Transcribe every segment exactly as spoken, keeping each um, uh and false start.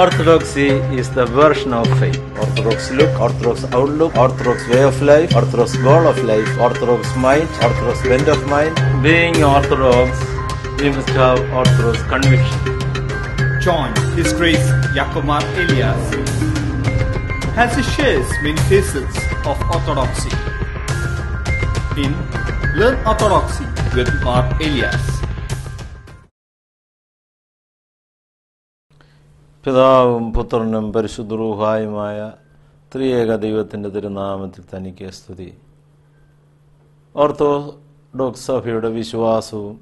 Orthodoxy is the version of faith. Orthodox look, orthodox outlook, orthodox way of life, orthodox goal of life, orthodox mind, orthodox bent of mind. Being orthodox, we must have orthodox conviction. John, His Grace Yakub Mar Elias, has he shares many facets of orthodoxy. In Learn Orthodoxy with Mar Elias. പിതാവും പുത്രനും പരിശുദ്ധരൂഹായുമായ ത്രിയേക ദൈവത്തിൻ്റെ തിരുനാമത്തിൽ തനിക്ക് സ്തുതി. Orthodox സഭയുടെ വിശ്വാസവും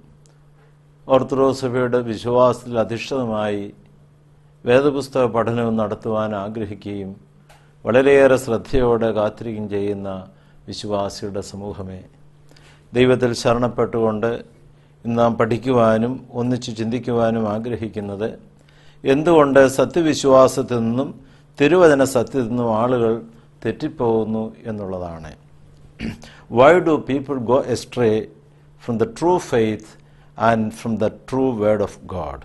orthodox സഭയുടെ വിശ്വാസത്തിൽ അധിഷ്ഠിതമായി വേദപുസ്തക പഠനവും നടത്തുവാൻ ആഗ്രഹിക്കുകയും വളരെയേറെ ശ്രദ്ധയോടെ കാത്തിരിക്കുകയും ചെയ്യുന്ന വിശ്വാസിയുടെ സമൂഹമേ, ദൈവത്തിൽ ശരണപ്പെട്ടുകൊണ്ട് ഇന്ന് നാം പഠിക്കുവാനും ഒന്നിച്ച് ചിന്തിക്കുവാനും ആഗ്രഹിക്കുന്നത് എന്തുകൊണ്ട് സത്യവിശ്വാസത്തിൽ നിന്നും തിരുവചന സത്യത്തിൽ നിന്നും ആളുകൾ തെറ്റിപ്പോകുന്നു എന്നുള്ളതാണ്. Why do people go astray from the true faith and from the true word of God?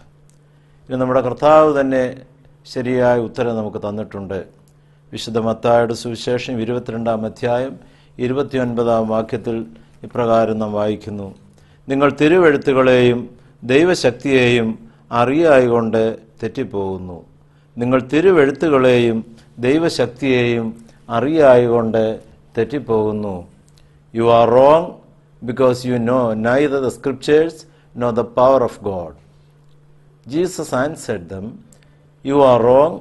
ഇത് നമ്മുടെ കർത്താവ് തന്നെ ശരിയായ ഉത്തരം നമുക്ക് തന്നിട്ടുണ്ട്. വിശുദ്ധ മത്തായിയുടെ സുവിശേഷം ഇരുപത്തിരണ്ടാം അധ്യായം ഇരുപത്തിയൊൻപതാം വാക്യത്തിൽ ഇപ്രകാരം നാം വായിക്കുന്നു: നിങ്ങൾ തിരുവെഴുത്തുകളെയും ദൈവശക്തിയെയും അറിയായികൊണ്ട് തെറ്റിപ്പോകുന്നു. നിങ്ങൾ തിരുവെഴുത്തുകളെയും ദൈവശക്തിയെയും അറിയായികൊണ്ട് തെറ്റിപ്പോകുന്നു. You are wrong because you know neither the scriptures nor the power of God. Jesus answered them, you are wrong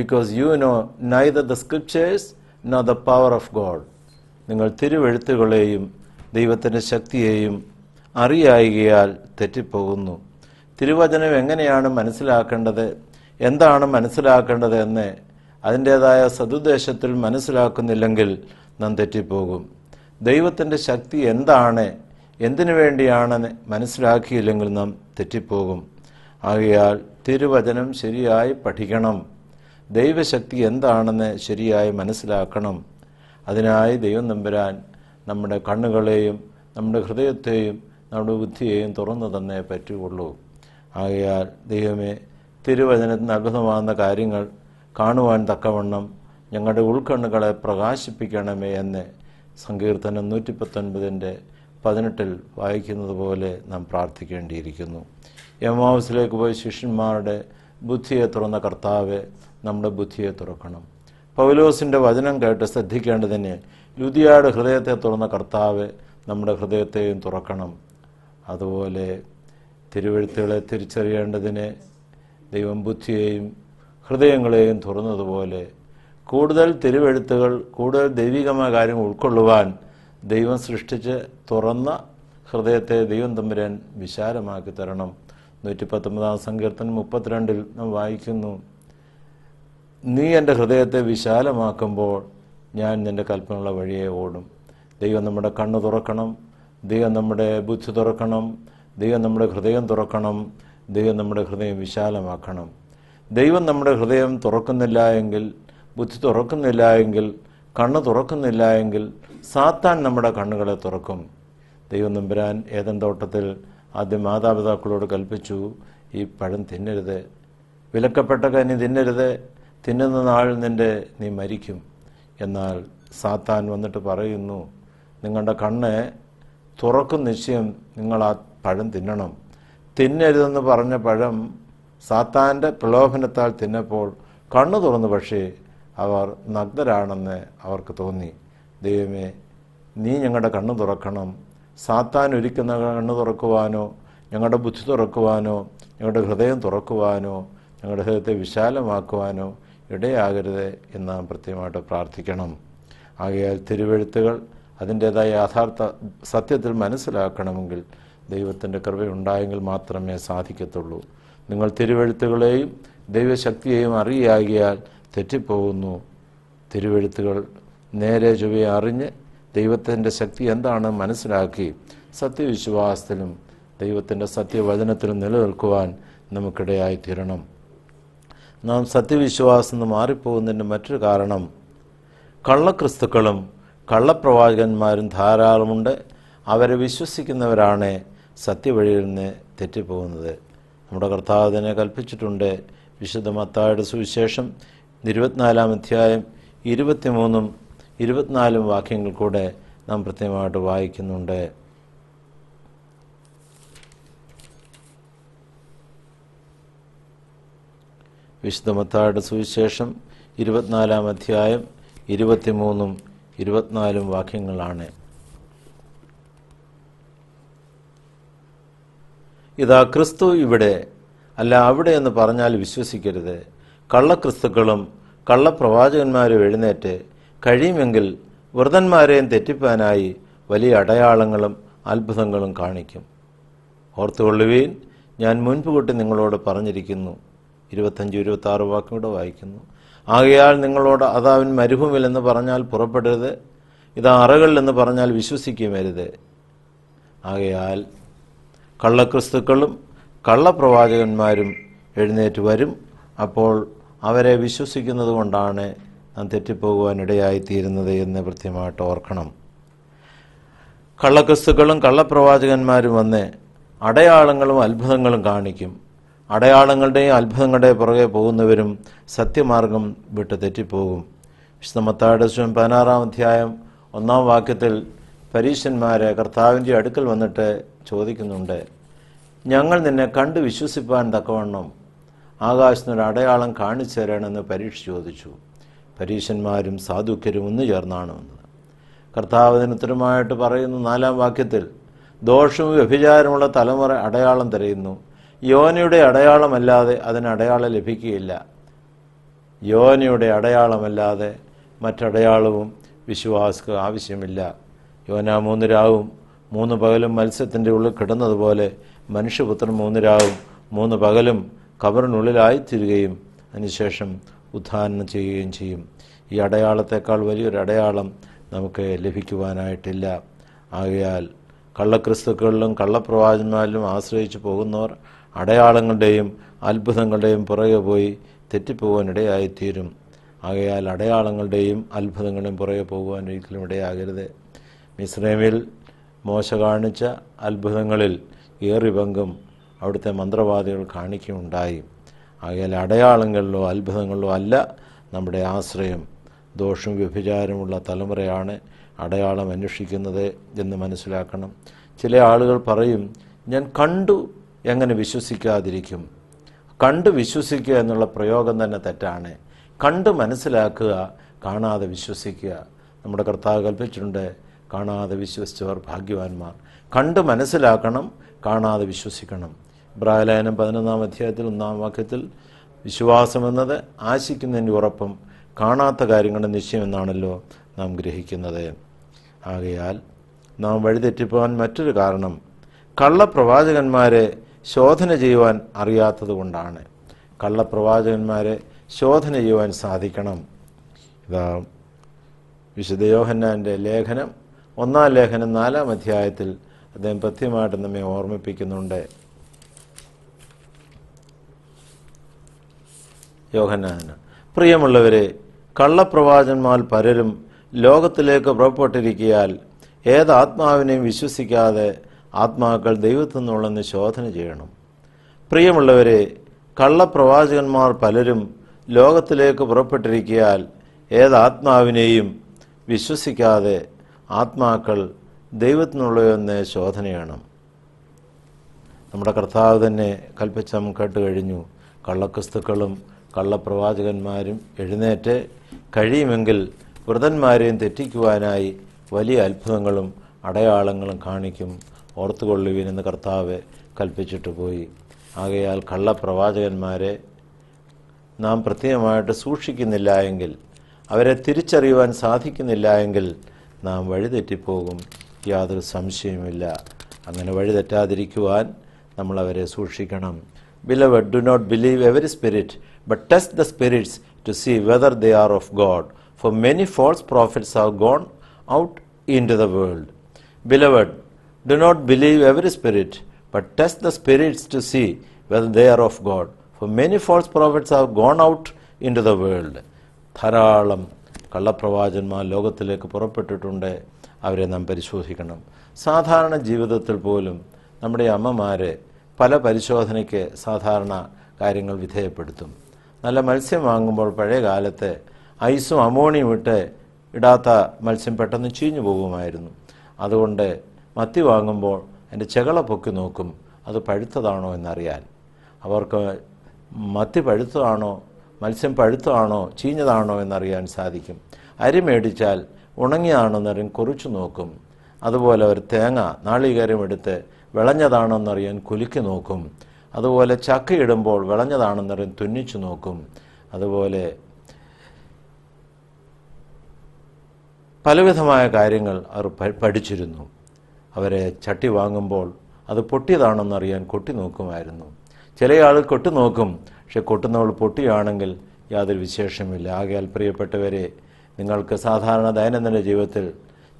because you know neither the scriptures nor the power of God. നിങ്ങൾ തിരുവെഴുത്തുകളെയും ദൈവത്തിൻ്റെ ശക്തിയെയും അറിയായികയാൽ തെറ്റിപ്പോകുന്നു. തിരുവചനം എങ്ങനെയാണ് മനസ്സിലാക്കേണ്ടത്, എന്താണ് മനസ്സിലാക്കേണ്ടത് എന്ന് അതിൻ്റേതായ സദുദ്ദേശത്തിൽ മനസ്സിലാക്കുന്നില്ലെങ്കിൽ നാം തെറ്റിപ്പോകും. ദൈവത്തിൻ്റെ ശക്തി എന്താണ്, എന്തിനു വേണ്ടിയാണെന്ന് മനസ്സിലാക്കിയില്ലെങ്കിൽ നാം തെറ്റിപ്പോകും. ആകയാൽ തിരുവചനം ശരിയായി പഠിക്കണം, ദൈവശക്തി എന്താണെന്ന് ശരിയായി മനസ്സിലാക്കണം. അതിനായി ദൈവം നമ്പുരാൻ നമ്മുടെ കണ്ണുകളെയും നമ്മുടെ ഹൃദയത്തെയും നമ്മുടെ ബുദ്ധിയെയും തുറന്നു തന്നെ പറ്റുകയുള്ളൂ. ആകയാൽ ദൈവമേ, തിരുവചനത്തിന് അത്ഭുതമാകുന്ന കാര്യങ്ങൾ കാണുവാൻ തക്കവണ്ണം ഞങ്ങളുടെ ഉൾക്കണ്ണുകളെ പ്രകാശിപ്പിക്കണമേ എന്ന് സങ്കീർത്തനം നൂറ്റി പത്തൊൻപതിൻ്റെ പതിനെട്ടിൽ വായിക്കുന്നത് പോലെ നാം പ്രാർത്ഥിക്കേണ്ടിയിരിക്കുന്നു. എമാവുസിലേക്ക് പോയി ശിഷ്യന്മാരുടെ ബുദ്ധിയെ തുറന്ന കർത്താവെ, നമ്മുടെ ബുദ്ധിയെ തുറക്കണം. പൗലോസിൻ്റെ വചനം കേട്ട് ശ്രദ്ധിക്കേണ്ടതിന് ലുദിയയുടെ ഹൃദയത്തെ തുറന്ന കർത്താവെ, നമ്മുടെ ഹൃദയത്തെയും തുറക്കണം. അതുപോലെ തിരുവെഴുത്തുകളെ തിരിച്ചറിയേണ്ടതിന് ദൈവം ബുദ്ധിയെയും ഹൃദയങ്ങളെയും തുറന്നതുപോലെ കൂടുതൽ തിരുവെഴുത്തുകൾ, കൂടുതൽ ദൈവികമായ കാര്യങ്ങൾ ഉൾക്കൊള്ളുവാൻ ദൈവം സൃഷ്ടിച്ച് തുറന്ന ഹൃദയത്തെ ദൈവം തമ്പുരാൻ വിശാലമാക്കി തരണം. നൂറ്റി പത്തൊമ്പതാം സങ്കീർത്തനം മുപ്പത്തിരണ്ടിൽ നാം വായിക്കുന്നു: നീ എൻ്റെ ഹൃദയത്തെ വിശാലമാക്കുമ്പോൾ ഞാൻ നിൻ്റെ കൽപ്പനയുള്ള വഴിയെ ഓടും. ദൈവം നമ്മുടെ കണ്ണ് തുറക്കണം, ദൈവം നമ്മുടെ ബുദ്ധി തുറക്കണം, ദൈവം നമ്മുടെ ഹൃദയം തുറക്കണം, ദൈവം നമ്മുടെ ഹൃദയം വിശാലമാക്കണം. ദൈവം നമ്മുടെ ഹൃദയം തുറക്കുന്നില്ല എങ്കിൽ, ബുദ്ധി തുറക്കുന്നില്ല എങ്കിൽ, കണ്ണ് തുറക്കുന്നില്ല എങ്കിൽ സാത്താൻ നമ്മുടെ കണ്ണുകളെ തുറക്കും. ദൈവം നമ്പുരാൻ ഏദൻ തോട്ടത്തിൽ ആദ്യം മാതാപിതാക്കളോട് കൽപ്പിച്ചു, ഈ പഴം തിന്നരുത്, വിലക്കപ്പെട്ട കനി തിന്നരുത്, തിന്നുന്ന നാൾ നിൻ്റെ നീ മരിക്കും. എന്നാൽ സാത്താൻ വന്നിട്ട് പറയുന്നു, നിങ്ങളുടെ കണ്ണ് തുറക്കും നിശ്ചയം, നിങ്ങൾ ആ പഴം തിന്നണം. തിന്നരുതെന്ന് പറഞ്ഞ പഴം സാത്താൻ്റെ പ്രലോഭനത്താൽ തിന്നപ്പോൾ കണ്ണു തുറന്നു, പക്ഷേ അവർ നഗ്നരാണെന്ന് അവർക്ക് തോന്നി. ദൈവമേ, നീ ഞങ്ങളുടെ കണ്ണ് തുറക്കണം. സാത്താൻ ഒരിക്കുന്ന കണ്ണ് തുറക്കുവാനോ, ഞങ്ങളുടെ ബുദ്ധി തുറക്കുവാനോ, ഞങ്ങളുടെ ഹൃദയം തുറക്കുവാനോ, ഞങ്ങളുടെ ഹൃദയത്തെ വിശാലമാക്കുവാനോ ഇടയാകരുത് എന്ന് നാം പ്രത്യേകമായിട്ട് പ്രാർത്ഥിക്കണം. ആകയാൽ തിരുവെഴുത്തുകൾ അതിൻ്റേതായ യാഥാർത്ഥ സത്യത്തിൽ മനസ്സിലാക്കണമെങ്കിൽ ദൈവത്തിൻ്റെ കൃപയുണ്ടായെങ്കിൽ മാത്രമേ സാധിക്കത്തുള്ളൂ. നിങ്ങൾ തിരുവെഴുത്തുകളെയും ദൈവശക്തിയെയും അറിയാകിയാൽ തെറ്റിപ്പോകുന്നു. തിരുവെഴുത്തുകൾ നേരെ ചൊവ്വയെ അറിഞ്ഞ് ദൈവത്തിൻ്റെ ശക്തി എന്താണ് മനസ്സിലാക്കി സത്യവിശ്വാസത്തിലും ദൈവത്തിൻ്റെ സത്യവചനത്തിലും നിലനിൽക്കുവാൻ നമുക്കിടയായി തീരണം. നാം സത്യവിശ്വാസം നിന്ന് മാറിപ്പോകുന്നതിൻ്റെ മറ്റൊരു കാരണം കള്ളക്രിസ്തുക്കളും കള്ളപ്രവാചകന്മാരും ധാരാളമുണ്ട്. അവരെ വിശ്വസിക്കുന്നവരാണ് സത്യവഴിയിൽ നിന്ന് തെറ്റിപ്പോകുന്നത്. നമ്മുടെ കർത്താവ് തന്നെ കൽപ്പിച്ചിട്ടുണ്ട്, വിശുദ്ധ മത്തായിയുടെ സുവിശേഷം ഇരുപത്തിനാലാം അധ്യായം ഇരുപത്തിമൂന്നും ഇരുപത്തിനാലും വാക്യങ്ങൾ കൂടെ നാം പ്രത്യേകമായിട്ട് വായിക്കുന്നുണ്ട്. വിശുദ്ധ മത്തായിയുടെ സുവിശേഷം ഇരുപത്തിനാലാം അധ്യായം ഇരുപത്തിമൂന്നും ഇരുപത്തിനാലും വാക്യങ്ങളാണ്. ഇതാ ക്രിസ്തു ഇവിടെ അല്ല അവിടെ എന്ന് പറഞ്ഞാൽ വിശ്വസിക്കരുത്. കള്ളക്രിസ്തുക്കളും കള്ളപ്രവാചകന്മാരും എഴുന്നേറ്റ് കഴിയുമെങ്കിൽ വൃദ്ധന്മാരെയും തെറ്റിപ്പാനായി വലിയ അടയാളങ്ങളും അത്ഭുതങ്ങളും കാണിക്കും. ഓർത്തുകൊള്ളുവീൻ, ഞാൻ മുൻപ് കൂട്ടി നിങ്ങളോട് പറഞ്ഞിരിക്കുന്നു. ഇരുപത്തഞ്ച് ഇരുപത്തി ആറ് വാക്കിലൂടെ വായിക്കുന്നു. ആകയാൽ നിങ്ങളോട് അതാവിൻ മരുഭൂമിലെന്ന് പറഞ്ഞാൽ പുറപ്പെടരുത്, ഇതാ അറകളിലെന്ന് പറഞ്ഞാൽ വിശ്വസിക്കുമരുത്. ആകയാൽ കള്ളക്രിസ്തുക്കളും കള്ളപ്രവാചകന്മാരും എഴുന്നേറ്റ് വരും. അപ്പോൾ അവരെ വിശ്വസിക്കുന്നത് കൊണ്ടാണ് നാം തെറ്റിപ്പോകുവാനിടയായിത്തീരുന്നത് എന്ന് കൃത്യമായിട്ട് ഓർക്കണം. കള്ളക്രിസ്തുക്കളും കള്ളപ്രവാചകന്മാരും വന്ന് അടയാളങ്ങളും അത്ഭുതങ്ങളും കാണിക്കും. അടയാളങ്ങളുടെയും അത്ഭുതങ്ങളുടെയും പുറകെ പോകുന്നവരും സത്യമാർഗം വിട്ട് തെറ്റിപ്പോകും. വിശുദ്ധ മത്തായിയുടെ സുവിശേഷം പതിനാറാം അധ്യായം ഒന്നാം വാക്യത്തിൽ പരീശന്മാരെ കർത്താവിൻ്റെ അടുക്കൽ വന്നിട്ട് ചോദിക്കുന്നുണ്ട്, ഞങ്ങൾ നിന്നെ കണ്ട് വിശ്വസിപ്പാൻ തക്കവണ്ണം ആകാശത്തിനൊരു അടയാളം കാണിച്ചു തരണമെന്ന് പരീക്ഷ ചോദിച്ചു. പരീശന്മാരും സാധുക്യരും ഒന്നു ചേർന്നാണ് വന്നത്. കർത്താവ് അതിനുത്തരമായിട്ട് പറയുന്നു നാലാം വാക്യത്തിൽ, ദോഷവും വ്യഭിചാരമുള്ള തലമുറ അടയാളം തിരയുന്നു, യോനിയുടെ അടയാളമല്ലാതെ അതിന് അടയാളം ലഭിക്കുകയില്ല. യോനിയുടെ അടയാളമല്ലാതെ മറ്റടയാളവും വിശ്വാസിക്ക് ആവശ്യമില്ല. യോന മൂന്ന് രാവും മൂന്ന് പകലും മത്സ്യത്തിൻ്റെ ഉള്ളിൽ കിടന്നതുപോലെ മനുഷ്യപുത്രൻ മൂന്ന് രാവും മൂന്ന് പകലും കബറിനുള്ളിലായിത്തീരുകയും അതിനുശേഷം ഉദ്ധാരണം ചെയ്യുകയും ചെയ്യും. ഈ അടയാളത്തെക്കാൾ വലിയൊരു അടയാളം നമുക്ക് ലഭിക്കുവാനായിട്ടില്ല. ആകയാൽ കള്ളക്രിസ്തുക്കളിലും കള്ളപ്രവാചന്മാരിലും ആശ്രയിച്ചു പോകുന്നവർ അടയാളങ്ങളുടെയും അത്ഭുതങ്ങളുടെയും പുറകെ പോയി തെറ്റിപ്പോകാനിടയായിത്തീരും. ആകയാൽ അടയാളങ്ങളുടെയും അത്ഭുതങ്ങളുടെയും പുറകെ പോകുവാൻ ഒരിക്കലും ഇടയാകരുത്. മിസ്രൈമിൽ മോശ കാണിച്ച അത്ഭുതങ്ങളിൽ ഏറി പങ്കും അവിടുത്തെ മന്ത്രവാദികൾ കാണിക്കുകയുണ്ടായി. ആകയാൽ അടയാളങ്ങളിലോ അത്ഭുതങ്ങളിലോ അല്ല നമ്മുടെ ആശ്രയം. ദോഷവും വ്യഭിചാരമുള്ള തലമുറയാണ് അടയാളം അന്വേഷിക്കുന്നത് എന്ന് മനസ്സിലാക്കണം. ചില ആളുകൾ പറയും, ഞാൻ കണ്ടു എങ്ങനെ വിശ്വസിക്കാതിരിക്കും. കണ്ടു വിശ്വസിക്കുക എന്നുള്ള പ്രയോഗം തന്നെ തെറ്റാണ്. കണ്ട് മനസ്സിലാക്കുക, കാണാതെ വിശ്വസിക്കുക. നമ്മുടെ കർത്താവ് കൽപ്പിച്ചിട്ടുണ്ട്, കാണാതെ വിശ്വസിച്ചവർ ഭാഗ്യവാന്മാർ. കണ്ട് മനസ്സിലാക്കണം, കാണാതെ വിശ്വസിക്കണം. ഇബ്രായ ലേഖനം പതിനൊന്നാം അധ്യായത്തിൽ ഒന്നാം വാക്യത്തിൽ വിശ്വാസമെന്നത് ആശിക്കുന്നതിൻ്റെ ഉറപ്പും കാണാത്ത കാര്യങ്ങളുടെ നിശ്ചയമെന്നാണല്ലോ നാം ഗ്രഹിക്കുന്നത്. ആകയാൽ നാം വഴിതെറ്റിപ്പോകാൻ മറ്റൊരു കാരണം കള്ളപ്രവാചകന്മാരെ ശോധന ചെയ്യുവാൻ അറിയാത്തത് കൊണ്ടാണ്. കള്ളപ്രവാചകന്മാരെ ശോധന ചെയ്യുവാൻ സാധിക്കണം. ഇതാ വിശുദ്ധ യോഹന്നാൻ്റെ ലേഖനം ഒന്നാം ലേഖനം നാലാം അധ്യായത്തിൽ അദ്ദേഹം കൃത്യമായിട്ട് നമ്മെ ഓർമ്മിപ്പിക്കുന്നുണ്ട്. യോഹന്നാന്, പ്രിയമുള്ളവരെ, കള്ളപ്രവാചന്മാർ പലരും ലോകത്തിലേക്ക് പുറപ്പെട്ടിരിക്കയാൽ ഏത് ആത്മാവിനെയും വിശ്വസിക്കാതെ ആത്മാക്കൾ ദൈവത്തിൽ നിന്നുള്ളെന്ന് ശോധന ചെയ്യണം. പ്രിയമുള്ളവരെ, കള്ളപ്രവാചകന്മാർ പലരും ലോകത്തിലേക്ക് പുറപ്പെട്ടിരിക്കയാൽ ഏത് ആത്മാവിനെയും വിശ്വസിക്കാതെ ആത്മാക്കൾ ദൈവത്തിൽ നിന്നുള്ളതെന്ന് ശോധന ചെയ്യണം. നമ്മുടെ കർത്താവ് തന്നെ കൽപ്പിച്ച നമുക്ക് കേട്ട് കഴിഞ്ഞു, കള്ളക്രിസ്തുക്കളും കള്ളപ്രവാചകന്മാരും എഴുന്നേറ്റ് കഴിയുമെങ്കിൽ വൃദ്ധന്മാരെയും തെറ്റിക്കുവാനായി വലിയ അത്ഭുതങ്ങളും അടയാളങ്ങളും കാണിക്കും. ഓർത്തുകൊള്ളുവിൻ എന്ന് കർത്താവ് കൽപ്പിച്ചിട്ട് പോയി. ആകയാൽ കള്ളപ്രവാചകന്മാരെ നാം പ്രത്യേകമായിട്ട് സൂക്ഷിക്കുന്നില്ല എങ്കിൽ, അവരെ തിരിച്ചറിയുവാൻ സാധിക്കുന്നില്ല എങ്കിൽ നാം വഴിതെറ്റിപ്പോകും, യാതൊരു സംശയവുമില്ല. അങ്ങനെ വഴിതെറ്റാതിരിക്കുവാൻ നമ്മളവരെ സൂക്ഷിക്കണം. Beloved, do not believe every spirit, but test the spirits to see whether they are of God. For many false prophets have gone out into the world. Beloved, do not believe every spirit, but test the spirits to see whether they are of God. For many false prophets have gone out into the world. ധാരാളം കള്ളപ്രവാചകന്മാർ ലോകത്തിലേക്ക് പുറപ്പെട്ടിട്ടുണ്ട്. അവരെ നാം പരിശോധിക്കണം. സാധാരണ ജീവിതത്തിൽ പോലും നമ്മുടെ അമ്മമാരെ പല പരിശോധനയ്ക്ക് സാധാരണ കാര്യങ്ങൾ വിധേയപ്പെടുത്തും. നല്ല മത്സ്യം വാങ്ങുമ്പോൾ പഴയ കാലത്ത് ഐസും അമോണിയും ഇട്ട് ഇടാത്ത മത്സ്യം പെട്ടെന്ന് ചീഞ്ഞു പോകുമായിരുന്നു. അതുകൊണ്ട് മത്തി വാങ്ങുമ്പോൾ എൻ്റെ ചെകള പൊക്കി നോക്കും, അത് പഴുത്തതാണോ എന്നറിയാൻ. അവർക്ക് മത്തി പഴുത്തതാണോ മത്സ്യം പഴുത്തതാണോ ചീഞ്ഞതാണോ എന്നറിയാൻ സാധിക്കും. അരി മേടിച്ചാൽ ഉണങ്ങിയതാണെന്നറിയാൻ കുറിച്ചു നോക്കും. അതുപോലെ ഒരു തേങ്ങ നാളികേരം എടുത്ത് വിളഞ്ഞതാണെന്നറിയാൻ കുലുക്കി നോക്കും. അതുപോലെ ചക്കയിടുമ്പോൾ വിളഞ്ഞതാണെന്നറിയാൻ തുന്നിച്ചു നോക്കും. അതുപോലെ പലവിധമായ കാര്യങ്ങൾ അവർ പഠിച്ചിരുന്നു. അവരെ ചട്ടി വാങ്ങുമ്പോൾ അത് പൊട്ടിയതാണെന്നറിയാൻ കൊട്ടി നോക്കുമായിരുന്നു. ചില ആൾ കൊട്ടി നോക്കും, പക്ഷെ കൊട്ടുന്നവൾ പൊട്ടിയാണെങ്കിൽ യാതൊരു വിശേഷമില്ല. ആകയാൽ പ്രിയപ്പെട്ടവരെ, നിങ്ങൾക്ക് സാധാരണ ദൈനംദിന ജീവിതത്തിൽ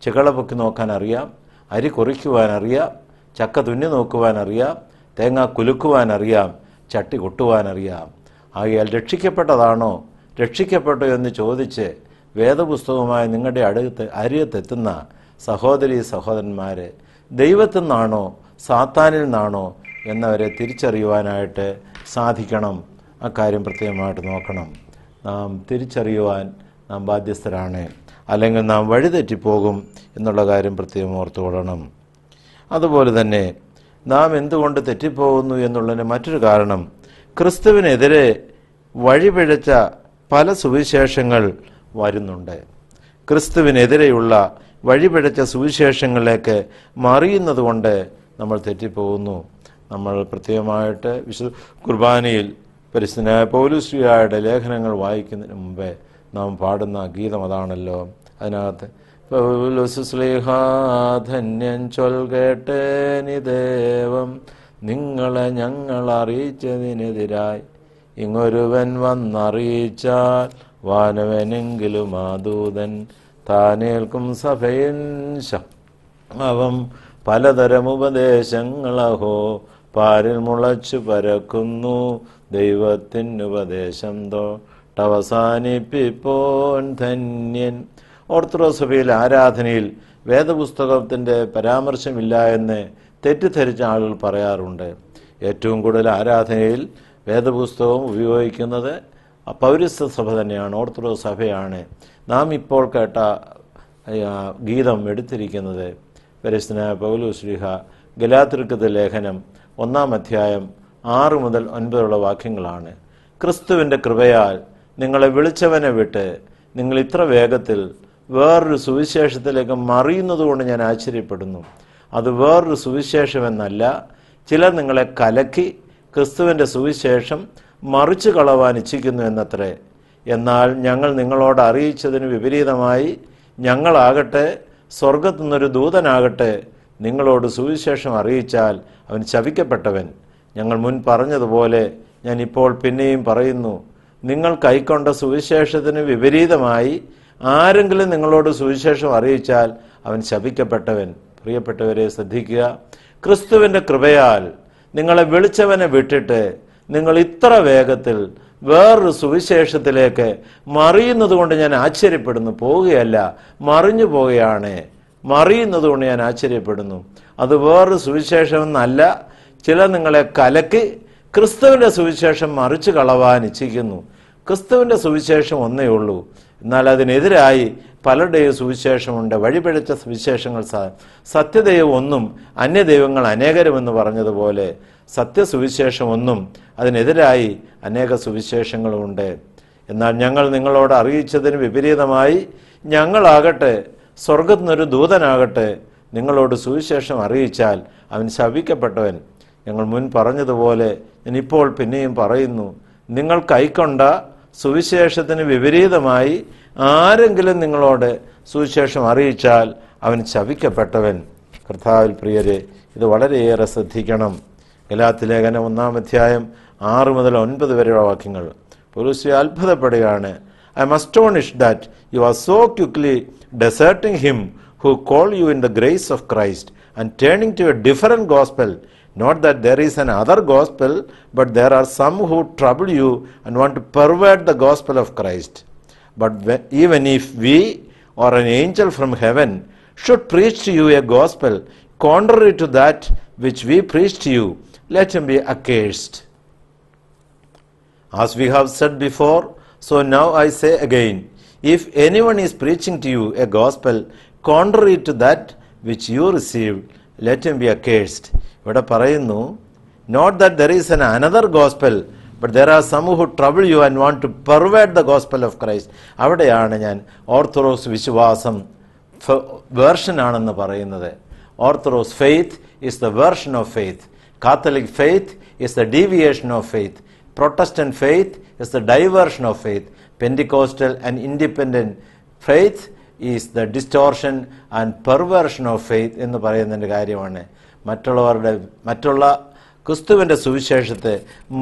ചികള പൊക്കി നോക്കാൻ അറിയാം, അരി കുറിക്കുവാനറിയാം, ചക്ക തുന്നി നോക്കുവാനറിയാം, തേങ്ങ കുലുക്കുവാനറിയാം, ചട്ടി കൊട്ടുവാനറിയാം. ആകയാൽ രക്ഷിക്കപ്പെട്ടതാണോ രക്ഷിക്കപ്പെട്ടോ എന്ന് ചോദിച്ച് വേദപുസ്തകവുമായി നിങ്ങളുടെ അടുത്ത് അരിയത്തെത്തുന്ന സഹോദരീ സഹോദരന്മാരെ, ദൈവത്തിൽ നിന്നാണോ സാത്താനിൽ നിന്നാണോ എന്നവരെ തിരിച്ചറിയുവാനായിട്ട് സാധിക്കണം. അക്കാര്യം പ്രത്യേകമായിട്ട് നോക്കണം. നാം തിരിച്ചറിയുവാൻ നാം ബാധ്യസ്ഥരാണ്, അല്ലെങ്കിൽ നാം വഴിതെറ്റിപ്പോകും എന്നുള്ള കാര്യം പ്രത്യേകം ഓർത്തുകൊള്ളണം. അതുപോലെ തന്നെ നാം എന്തുകൊണ്ട് തെറ്റിപ്പോകുന്നു എന്നുള്ളതിന് മറ്റൊരു കാരണം, ക്രിസ്തുവിനെതിരെ വഴിപിഴച്ച പല സുവിശേഷങ്ങൾ വരുന്നുണ്ട്. ക്രിസ്തുവിനെതിരെയുള്ള വഴിപിഴച്ച സുവിശേഷങ്ങളിലേക്ക് മറിയുന്നത് കൊണ്ട് നമ്മൾ തെറ്റിപ്പോകുന്നു. നമ്മൾ പ്രത്യേകമായിട്ട് വിശുദ്ധ കുർബാനയിൽ പരിശുദ്ധനായ പൗലോസ്ലിഹായുടെ ലേഖനങ്ങൾ വായിക്കുന്നതിന് മുമ്പേ നാം പാടുന്ന ഗീതം അതാണല്ലോ. അതിനകത്ത് പൗലോസ്ലിഹാ ധന്യൻ ചൊൽകേട്ടേനി ദേവം, നിങ്ങളെ ഞങ്ങൾ അറിയിച്ചതിനെതിരായി ഇങ്ങൊരുവൻ വന്നറിയിച്ചാൽ വാനവനെങ്കിലും ആ ദൂതൻ താനേൽക്കും സഭയിൻ ശവം, പലതരം ഉപദേശങ്ങളഹോ പാരിൽ മുളച്ചു പരക്കുന്നു, ദൈവത്തിനുപദേശം തൊട്ടവസാനിപ്പിപ്പോൻ ധന്യൻ. ഓർത്തഡോക്സ് സഭയിലെ ആരാധനയിൽ വേദപുസ്തകത്തിൻ്റെ പരാമർശമില്ല എന്ന് തെറ്റിദ്ധരിച്ച ആളുകൾ പറയാറുണ്ട്. ഏറ്റവും കൂടുതൽ ആരാധനയിൽ വേദപുസ്തകം ഉപയോഗിക്കുന്നത് പൗരസ്ത്യ സഭ തന്നെയാണ്, ഓർത്തഡോക്സ് സഭയാണ്. നാം ഇപ്പോൾ കേട്ട ഗീതം എടുത്തിരിക്കുന്നത് പരിശുദ്ധനായ പൗലോസ്ലീഹ ഗലാത്യർക്കു ലേഖനം ഒന്നാം അധ്യായം ആറ് മുതൽ ഒൻപതുള്ള വാക്യങ്ങളാണ്. ക്രിസ്തുവിൻ്റെ കൃപയാൽ നിങ്ങളെ വിളിച്ചവനെ വിട്ട് നിങ്ങൾ ഇത്ര വേഗത്തിൽ വേറൊരു സുവിശേഷത്തിലേക്ക് മറിയുന്നതുകൊണ്ട് ഞാൻ ആശ്ചര്യപ്പെടുന്നു. അത് വേറൊരു സുവിശേഷമെന്നല്ല, ചിലർ നിങ്ങളെ കലക്കി ക്രിസ്തുവിൻ്റെ സുവിശേഷം മറിച്ചു കളവാൻ ഇച്ഛിക്കുന്നു എന്നത്രേ. എന്നാൽ ഞങ്ങൾ നിങ്ങളോട് അറിയിച്ചതിന് വിപരീതമായി ഞങ്ങളാകട്ടെ സ്വർഗത്തു നിന്നൊരു ദൂതനാകട്ടെ നിങ്ങളോട് സുവിശേഷം അറിയിച്ചാൽ അവൻ ശപിക്കപ്പെട്ടവൻ. ഞങ്ങൾ മുൻ പറഞ്ഞതുപോലെ ഞാൻ ഇപ്പോൾ പിന്നെയും പറയുന്നു, നിങ്ങൾ കൈക്കൊണ്ട സുവിശേഷത്തിന് വിപരീതമായി ആരെങ്കിലും നിങ്ങളോട് സുവിശേഷം അറിയിച്ചാൽ അവൻ ശപിക്കപ്പെട്ടവൻ. പ്രിയപ്പെട്ടവരെ ശ്രദ്ധിക്കുക, ക്രിസ്തുവിൻ്റെ കൃപയാൽ നിങ്ങളെ വിളിച്ചവനെ വിട്ടിട്ട് നിങ്ങൾ ഇത്ര വേഗത്തിൽ വേറൊരു സുവിശേഷത്തിലേക്ക് മറിയുന്നത് കൊണ്ട് ഞാൻ ആശ്ചര്യപ്പെടുന്നു. പോവുകയല്ല, മറിഞ്ഞു പോവുകയാണ്, മറിയുന്നത് കൊണ്ട് ഞാൻ ആശ്ചര്യപ്പെടുന്നു. അത് വേറൊരു സുവിശേഷമെന്നല്ല, ചില നിങ്ങളെ കലക്കി ക്രിസ്തുവിൻ്റെ സുവിശേഷം മറിച്ചു കളവാൻ ഇച്ഛിക്കുന്നു. ക്രിസ്തുവിൻ്റെ സുവിശേഷം ഒന്നേ ഉള്ളൂ, എന്നാൽ അതിനെതിരായി പലരുടെയും സുവിശേഷമുണ്ട്, വഴിപിഴച്ച സുവിശേഷങ്ങൾ. സത്യദൈവം ഒന്നും അന്യദൈവങ്ങൾ അനേകരുമെന്ന് പറഞ്ഞതുപോലെ സത്യസുവിശേഷം ഒന്നും, അതിനെതിരായി അനേക സുവിശേഷങ്ങളുമുണ്ട്. എന്നാൽ ഞങ്ങൾ നിങ്ങളോട് അറിയിച്ചതിന് വിപരീതമായി ഞങ്ങളാകട്ടെ സ്വർഗത്തിനൊരു ദൂതനാകട്ടെ നിങ്ങളോട് സുവിശേഷം അറിയിച്ചാൽ അവൻ ശപിക്കപ്പെട്ടവൻ. ഞങ്ങൾ മുൻ പറഞ്ഞതുപോലെ ഞാനിപ്പോൾ പിന്നെയും പറയുന്നു, നിങ്ങൾ കൈക്കൊണ്ട സുവിശേഷത്തിന് വിപരീതമായി ആരെങ്കിലും നിങ്ങളോട് സുവിശേഷം അറിയിച്ചാൽ അവൻ ശപിക്കപ്പെട്ടവൻ. കർത്താവിൽ പ്രിയരെ, ഇത് വളരെയേറെ ശ്രദ്ധിക്കണം. ഗലാത്യ ലേഖനം ഒന്നാം അധ്യായം ആറ് മുതൽ ഒൻപത് വരെയുള്ള വാക്യങ്ങൾ. പൗലോസ് അത്ഭുതപ്പെടുകയാണ്. I am astonished that you are so quickly deserting him who call you in the grace of Christ and turning to a different gospel. Not that there is an other gospel, but there are some who trouble you and want to pervert the gospel of Christ. But even if we or an angel from heaven should preach to you a gospel contrary to that which we preach to you, let him be accursed. As we have said before, so now I say again, if anyone is preaching to you a gospel contrary to that which you received, let him be accursed. What parayunnu? Not that there is an another gospel, but there are some who trouble you and want to pervert the gospel of Christ. Avadeyana njan orthodox Vishwasam version aanennu parayunnathu. Orthodox faith is the version of faith. Catholic faith is the deviation of faith. Protestant faith is the diversion of faith. Pentecostal and independent faith is the distortion and perversion of faith ennu parayunninte karyamanu. Mattullavarde mattulla ക്രിസ്തുവിൻ്റെ സുവിശേഷത്തെ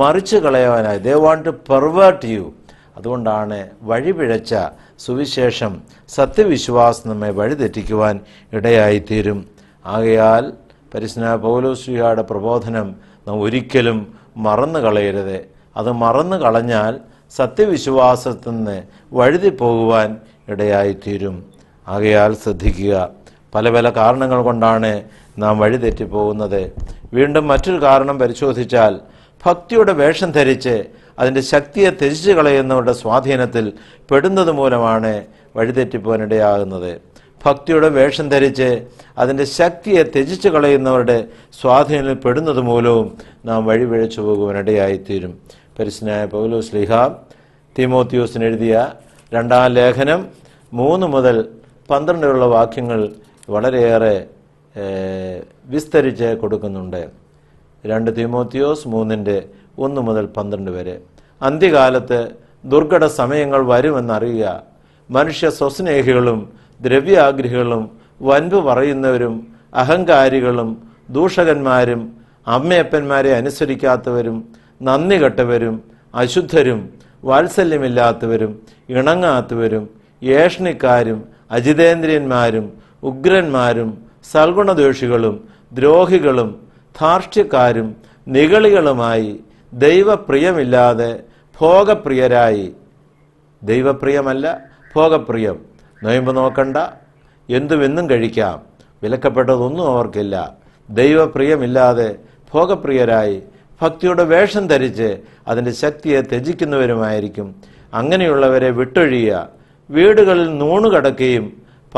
മറിച്ച് കളയാനായി they want to pervert you. അതുകൊണ്ടാണ് വഴിപിഴച്ച സുവിശേഷം സത്യവിശ്വാസം നമ്മെ വഴിതെറ്റിക്കുവാൻ ഇടയായിത്തീരും. ആകയാൽ പരിശുദ്ധ പൗലോസ്ലിഹായുടെ പ്രബോധനം നാം ഒരിക്കലും മറന്നു കളയരുത്. അത് മറന്നു കളഞ്ഞാൽ സത്യവിശ്വാസത്തിൽ നിന്ന് വഴുതിപ്പോകുവാൻ ഇടയായിത്തീരും. ആകയാൽ ശ്രദ്ധിക്കുക, പല പല കാരണങ്ങൾ കൊണ്ടാണ് നാം വഴിതെറ്റിപ്പോകുന്നത്. വീണ്ടും മറ്റൊരു കാരണം പരിശോധിച്ചാൽ, ഭക്തിയുടെ വേഷം ധരിച്ച് അതിൻ്റെ ശക്തിയെ ത്യജിച്ച് കളയുന്നവരുടെ സ്വാധീനത്തിൽ പെടുന്നത് മൂലമാണ് വഴിതെറ്റിപ്പോകാനിടയാകുന്നത്. ഭക്തിയുടെ വേഷം ധരിച്ച് അതിൻ്റെ ശക്തിയെ ത്യജിച്ച് കളയുന്നവരുടെ സ്വാധീനത്തിൽ പെടുന്നത് മൂലവും നാം വഴിപിഴച്ചു പോകുവാനിടയായിത്തീരും. പരിശുദ്ധനായ പൗലോസ്ലീഹ തിമോത്തിയോസിന് എഴുതിയ രണ്ടാം ലേഖനം മൂന്ന് മുതൽ പന്ത്രണ്ട് വരെയുള്ള വാക്യങ്ങൾ വളരെയേറെ വിസ്തരിച്ച് കൊടുക്കുന്നുണ്ട്. രണ്ട് തിമോത്തിയോസ് മൂന്നിൻ്റെ ഒന്ന് മുതൽ പന്ത്രണ്ട് വരെ. അന്ത്യകാലത്ത് ദുർഘട സമയങ്ങൾ വരുമെന്നറിയുക. മനുഷ്യ സ്വസ്നേഹികളും ദ്രവ്യാഗ്രഹികളും വൻപു പറയുന്നവരും അഹങ്കാരികളും ദൂഷകന്മാരും അമ്മയപ്പന്മാരെ അനുസരിക്കാത്തവരും നന്ദി കെട്ടവരും അശുദ്ധരും വാത്സല്യമില്ലാത്തവരും ഇണങ്ങാത്തവരും ഏഷണിക്കാരും അജിതേന്ദ്രിയന്മാരും ഉഗ്രന്മാരും സൽഗുണദോഷികളും ദ്രോഹികളും ധാർഷ്ട്യക്കാരും നിഗളികളുമായി ദൈവപ്രിയമില്ലാതെ ഭോഗപ്രിയരായി. ദൈവപ്രിയമല്ല, ഭോഗപ്രിയം. നോയമ്പ് നോക്കണ്ട, എന്തുമെന്നും കഴിക്കാം, വിലക്കപ്പെട്ടതൊന്നും അവർക്കില്ല. ദൈവപ്രിയമില്ലാതെ ഭോഗപ്രിയരായി ഭക്തിയുടെ വേഷം ധരിച്ച് അതിൻ്റെ ശക്തിയെ ത്യജിക്കുന്നവരുമായിരിക്കും. അങ്ങനെയുള്ളവരെ വിട്ടൊഴിയുക. വീടുകളിൽ നൂണുകടക്കുകയും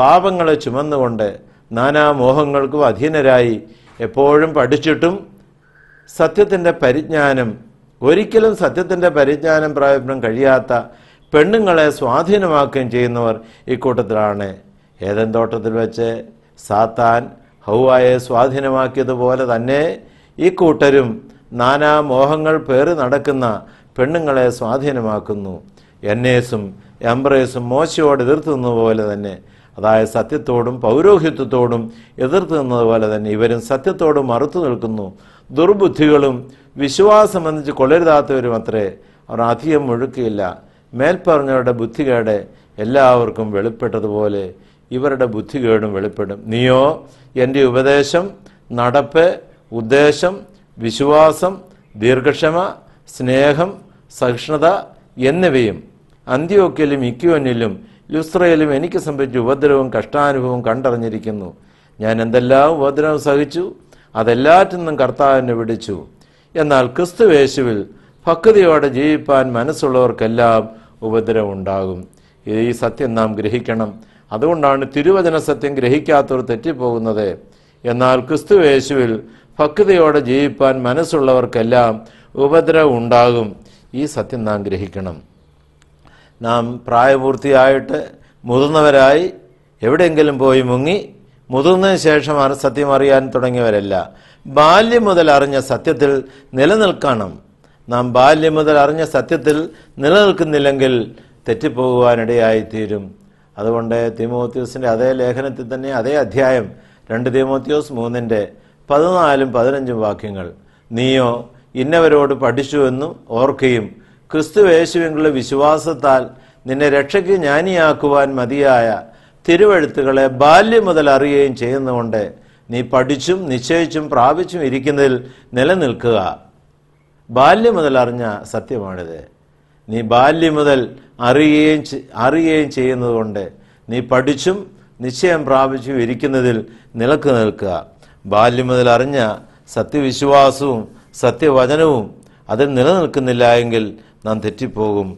പാപങ്ങളെ ചുമന്നുകൊണ്ട് നാനാമോഹങ്ങൾക്കും അധീനരായി എപ്പോഴും പഠിച്ചിട്ടും സത്യത്തിൻ്റെ പരിജ്ഞാനം ഒരിക്കലും സത്യത്തിൻ്റെ പരിജ്ഞാനം പ്രാപിക്കാൻ കഴിയാത്ത പെണ്ണുങ്ങളെ സ്വാധീനമാക്കുകയും ചെയ്യുന്നവർ ഇക്കൂട്ടത്തിലാണ്. ഏദൻ തോട്ടത്തിൽ വെച്ച് സാത്താൻ ഹൗവയെ സ്വാധീനമാക്കിയതുപോലെ തന്നെ ഈ കൂട്ടരും നാനാമോഹങ്ങൾ പേറി നടക്കുന്ന പെണ്ണുങ്ങളെ സ്വാധീനമാക്കുന്നു. എന്നേസും എംബ്രേസും മോശയോട് എതിർത്ത് നിന്നതുപോലെ തന്നെ, അതായത് സത്യത്തോടും പൗരോഹിത്വത്തോടും എതിർത്ത് നിന്നതുപോലെ തന്നെ ഇവരും സത്യത്തോടും മറുത്തു നിൽക്കുന്നു. ദുർബുദ്ധികളും വിശ്വാസം എന്നിച്ച് കൊള്ളരുതാത്തവരും അത്രേ. അവർ അധികം മുഴുക്കിയില്ല. മേൽപ്പറഞ്ഞവരുടെ ബുദ്ധികേട് എല്ലാവർക്കും വെളിപ്പെട്ടതുപോലെ ഇവരുടെ ബുദ്ധികേടും വെളിപ്പെടും. നീയോ എൻ്റെ ഉപദേശം, നടപ്പ്, ഉദ്ദേശം, വിശ്വാസം, ദീർഘക്ഷമ, സ്നേഹം, സഹിഷ്ണുത എന്നിവയും അന്ത്യോക്യയിലും ഇക്യോനിലും ലുസ്ത്രയിലും എനിക്ക് സംഭവിച്ച ഉപദ്രവവും കഷ്ടാനുഭവവും കണ്ടറിഞ്ഞിരിക്കുന്നു. ഞാൻ എന്തെല്ലാം ഉപദ്രവം സഹിച്ചു, അതെല്ലാറ്റിൽ നിന്നും കർത്താവിനെ വിടിച്ചു. എന്നാൽ ക്രിസ്തുവേശുവിൽ ഭക്തിയോടെ ജീവിപ്പാൻ മനസ്സുള്ളവർക്കെല്ലാം ഉപദ്രവം ഉണ്ടാകും. ഈ സത്യം നാം ഗ്രഹിക്കണം. അതുകൊണ്ടാണ് തിരുവചന സത്യം ഗ്രഹിക്കാത്തവർ തെറ്റിപ്പോകുന്നത്. എന്നാൽ ക്രിസ്തുവേശുവിൽ ഭക്തിയോടെ ജീവിപ്പാൻ മനസ്സുള്ളവർക്കെല്ലാം ഉപദ്രവം ഉണ്ടാകും. ഈ സത്യം നാം ഗ്രഹിക്കണം. നാം പ്രായപൂർത്തിയായിട്ട് മുതിർന്നവരായി എവിടെയെങ്കിലും പോയി മുങ്ങി മുതിർന്നതിന് ശേഷം സത്യം അറിയാൻ തുടങ്ങിയവരല്ല. ബാല്യം മുതൽ അറിഞ്ഞ സത്യത്തിൽ നിലനിൽക്കണം. നാം ബാല്യം മുതൽ അറിഞ്ഞ സത്യത്തിൽ നിലനിൽക്കുന്നില്ലെങ്കിൽ തെറ്റിപ്പോകുവാനിടയായിത്തീരും. അതുകൊണ്ട് തിമോത്തിയോസിൻ്റെ അതേ ലേഖനത്തിൽ തന്നെ അതേ അധ്യായം രണ്ട് തിമോത്തിയോസ് മൂന്നിൻ്റെ പതിനാലും പതിനഞ്ചും വാക്യങ്ങൾ. നീയോ ഇന്നവരോട് പഠിച്ചുവെന്നും ഓർക്കുകയും ക്രിസ്തുവേശുവിനുള്ള വിശ്വാസത്താൽ നിന്നെ രക്ഷയ്ക്ക് ജ്ഞാനിയാക്കുവാൻ മതിയായ തിരുവെഴുത്തുകളെ ബാല്യം മുതൽ അറിയുകയും ചെയ്യുന്നുകൊണ്ട് നീ പഠിച്ചും നിശ്ചയിച്ചും പ്രാപിച്ചും ഇരിക്കുന്നതിൽ നിലനിൽക്കുക. ബാല്യം മുതൽ അറിഞ്ഞ സത്യമാണിത്. നീ ബാല്യം മുതൽ അറിയുകയും അറിയുകയും ചെയ്യുന്നതുകൊണ്ട് നീ പഠിച്ചും നിശ്ചയം പ്രാപിച്ചും ഇരിക്കുന്നതിൽ നിലക്ക് നിൽക്കുക. ബാല്യം മുതൽ അറിഞ്ഞ സത്യവിശ്വാസവും സത്യവചനവും അതിൽ നിലനിൽക്കുന്നില്ല എങ്കിൽ നാം തെറ്റിപ്പോകും.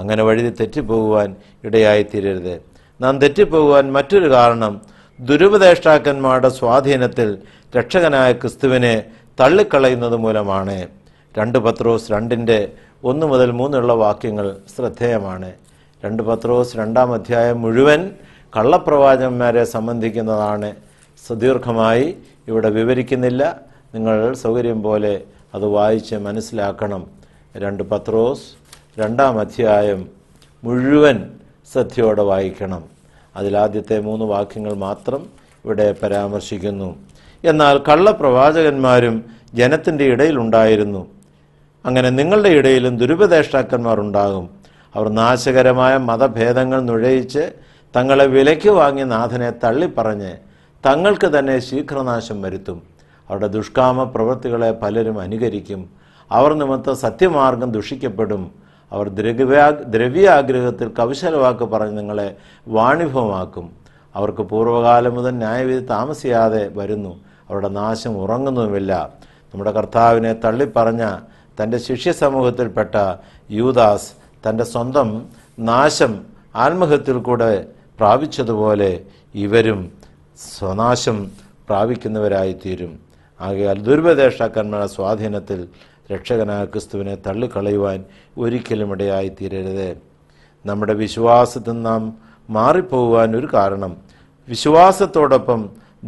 അങ്ങനെ വഴി തെറ്റിപ്പോകുവാൻ ഇടയായിത്തീരരുത്. നാം തെറ്റിപ്പോകുവാൻ മറ്റൊരു കാരണം ദുരുപദേഷ്ടാക്കന്മാരുടെ സ്വാധീനത്തിൽ രക്ഷകനായ ക്രിസ്തുവിനെ തള്ളിക്കളയുന്നത് മൂലമാണ്. രണ്ട് പത്രോസ് രണ്ടിൻ്റെ ഒന്ന് മുതൽ മൂന്നുള്ള വാക്യങ്ങൾ ശ്രദ്ധേയമാണ്. രണ്ട് പത്രോസ് രണ്ടാം അധ്യായം മുഴുവൻ കള്ളപ്രവാചകന്മാരെ സംബന്ധിക്കുന്നതാണ്. സുദീർഘമായി ഇവിടെ വിവരിക്കുന്നില്ല. നിങ്ങൾ സൗകര്യം പോലെ അത് വായിച്ച് മനസ്സിലാക്കണം. രണ്ട് പത്രോസ് രണ്ടാം അധ്യായം മുഴുവൻ ശ്രദ്ധയോടെ വായിക്കണം. അതിലാദ്യത്തെ മൂന്ന് വാക്യങ്ങൾ മാത്രം ഇവിടെ പരാമർശിക്കുന്നു. എന്നാൽ കള്ളപ്രവാചകന്മാരും ജനത്തിൻ്റെ ഇടയിലുണ്ടായിരുന്നു. അങ്ങനെ നിങ്ങളുടെ ഇടയിലും ദുരുപദേഷ്ടാക്കന്മാരുണ്ടാകും. അവർ നാശകരമായ മതഭേദങ്ങൾ നുഴയിച്ച് തങ്ങളെ വിലയ്ക്ക് വാങ്ങി നാഥനെ തള്ളിപ്പറഞ്ഞ് തങ്ങൾക്ക് തന്നെ ശീഘ്രനാശം വരുത്തും. അവരുടെ ദുഷ്കാമ പ്രവൃത്തികളെ പലരും അനുകരിക്കും. അവർ നിമിത്തം സത്യമാർഗം ദുഷിക്കപ്പെടും. അവർ ദ്രവ്യാ ദ്രവ്യാഗ്രഹത്തിൽ കൗശലവാക്ക് പറഞ്ഞ് നിങ്ങളെ വാണിഭമാക്കും. അവർക്ക് പൂർവ്വകാലം മുതൽ ന്യായവിധി താമസിയാതെ വരുന്നു. അവരുടെ നാശം ഉറങ്ങുന്നുമില്ല. നമ്മുടെ കർത്താവിനെ തള്ളിപ്പറഞ്ഞ തൻ്റെ ശിഷ്യസമൂഹത്തിൽപ്പെട്ട യൂദാസ് തൻ്റെ സ്വന്തം നാശം ആത്മഹത്യയിൽ കൂടെ പ്രാപിച്ചതുപോലെ ഇവരും സ്വനാശം പ്രാപിക്കുന്നവരായിത്തീരും. ആകയാൽ ദുരുപദേഷ്ടാക്കന്മാരുടെ സ്വാധീനത്തിൽ രക്ഷകനായ ക്രിസ്തുവിനെ തള്ളിക്കളയുവാൻ ഒരിക്കലും ഇടയായിത്തീരരുത്. നമ്മുടെ വിശ്വാസത്തിൽ നാം മാറിപ്പോകുവാൻ ഒരു കാരണം വിശ്വാസത്തോടൊപ്പം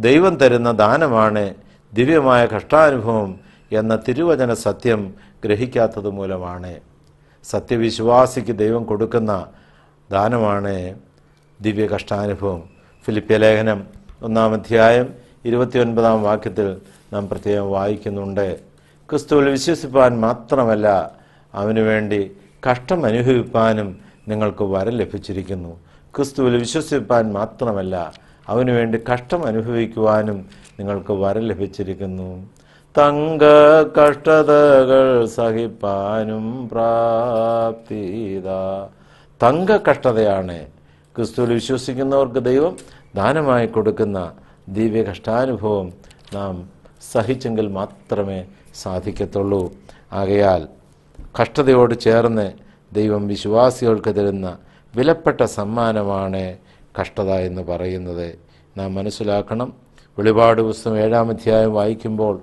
ദൈവം തരുന്ന ദാനമാണ് ദിവ്യമായ കഷ്ടാനുഭവം എന്ന തിരുവചന സത്യം ഗ്രഹിക്കാത്തത് മൂലമാണ്. സത്യവിശ്വാസിക്ക് ദൈവം കൊടുക്കുന്ന ദാനമാണ് ദിവ്യ കഷ്ടാനുഭവം. ഫിലിപ്പ്യ ലേഖനം ഒന്നാം അധ്യായം ഇരുപത്തിയൊൻപതാം വാക്യത്തിൽ നാം പ്രത്യേകം വായിക്കുന്നുണ്ട്. ക്രിസ്തുവിൽ വിശ്വസിപ്പാൻ മാത്രമല്ല അവനുവേണ്ടി കഷ്ടം അനുഭവിപ്പാനും നിങ്ങൾക്ക് വരം ലഭിച്ചിരിക്കുന്നു. ക്രിസ്തുവിൽ വിശ്വസിപ്പാൻ മാത്രമല്ല അവനുവേണ്ടി കഷ്ടം അനുഭവിക്കുവാനും നിങ്ങൾക്ക് വരം ലഭിച്ചിരിക്കുന്നു. തങ്ക കഷ്ടതകൾ സഹിപ്പാനും പ്രാപ്തിത. തങ്ക കഷ്ടതയാണ് ക്രിസ്തുവിൽ വിശ്വസിക്കുന്നവർക്ക് ദൈവം ദാനമായി കൊടുക്കുന്ന ദിവ്യ കഷ്ടാനുഭവം. നാം സഹിച്ചെങ്കിൽ മാത്രമേ സാധിക്കത്തുള്ളൂ. ആകയാൽ കഷ്ടതയോട് ചേർന്ന് ദൈവം വിശ്വാസികൾക്ക് തരുന്ന വിലപ്പെട്ട സമ്മാനമാണ് കഷ്ടത എന്ന് പറയുന്നത് നാം മനസ്സിലാക്കണം. വെളിപാട് പുസ്തകം ഏഴാം അധ്യായം വായിക്കുമ്പോൾ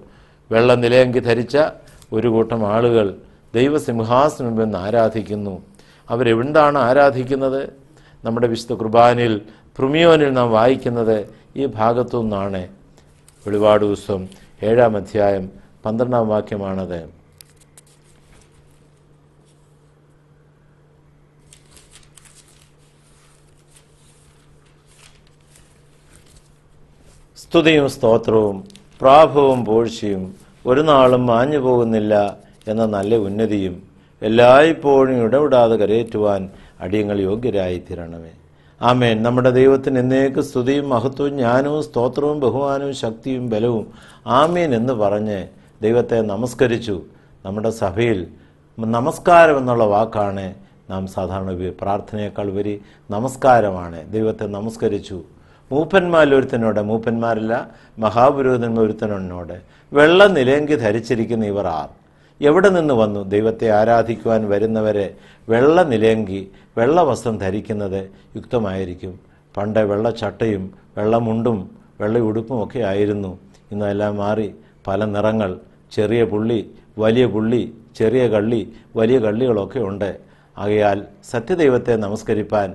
വെള്ള നിലയങ്കി ധരിച്ച ഒരു കൂട്ടം ആളുകൾ ദൈവസിംഹാസനം മുമ്പിൽ ആരാധിക്കുന്നു. അവരെവിണ്ടാണ് ആരാധിക്കുന്നത്? നമ്മുടെ വിശുദ്ധ കുർബാനിൽ പ്രുമിയോനിൽ നാം വായിക്കുന്നത് ഈ ഭാഗത്തു നിന്നാണ്. വെളിപാട് പുസ്തകം ഏഴാം അധ്യായം പന്ത്രണ്ടാം വാക്യമാണത്. സ്തുതിയും സ്തോത്രവും പ്രാഭവും പോഴ്ചയും ഒരു നാളും മാഞ്ഞു പോകുന്നില്ല എന്ന നല്ല ഉന്നതിയും എല്ലായ്പ്പോഴും ഇടപെടാതെ കരയേറ്റുവാൻ അടിയങ്ങൾ യോഗ്യരായിത്തീരണമേ. ആമേൻ. നമ്മുടെ ദൈവത്തിന് എന്നേക്ക് സ്തുതിയും മഹത്വവും ജ്ഞാനവും സ്തോത്രവും ബഹുമാനവും ശക്തിയും ബലവും ആമേൻ എന്ന് പറഞ്ഞ് ദൈവത്തെ നമസ്കരിച്ചു. നമ്മുടെ സഭയിൽ നമസ്കാരം എന്നുള്ള വാക്കാണ് നാം സാധാരണ പ്രാർത്ഥനയേക്കാൾ ഉപരി നമസ്കാരമാണ്. ദൈവത്തെ നമസ്കരിച്ചു. മൂപ്പന്മാരൊരുത്തനോട്, മൂപ്പന്മാരല്ല മഹാപുരോഹിതന്മാർ ഒരുത്തനോട്, വെള്ള നിലയങ്കി ധരിച്ചിരിക്കുന്ന ഇവർ ആർ? എവിടെ നിന്ന് വന്നു? ദൈവത്തെ ആരാധിക്കുവാൻ വരുന്നവരെ വെള്ള നിലയങ്കി വെള്ള വസ്ത്രം ധരിക്കുന്നത് യുക്തമായിരിക്കും. പണ്ട് വെള്ള ചട്ടയും വെള്ളമുണ്ടും വെള്ള ഉടുപ്പും ഒക്കെ ആയിരുന്നു. ഇന്നെല്ലാം മാറി പല നിറങ്ങൾ, ചെറിയ പുള്ളി, വലിയ പുള്ളി, ചെറിയ കള്ളി, വലിയ കള്ളികളൊക്കെ ഉണ്ട്. ആകയാൽ സത്യദൈവത്തെ നമസ്കരിപ്പാൻ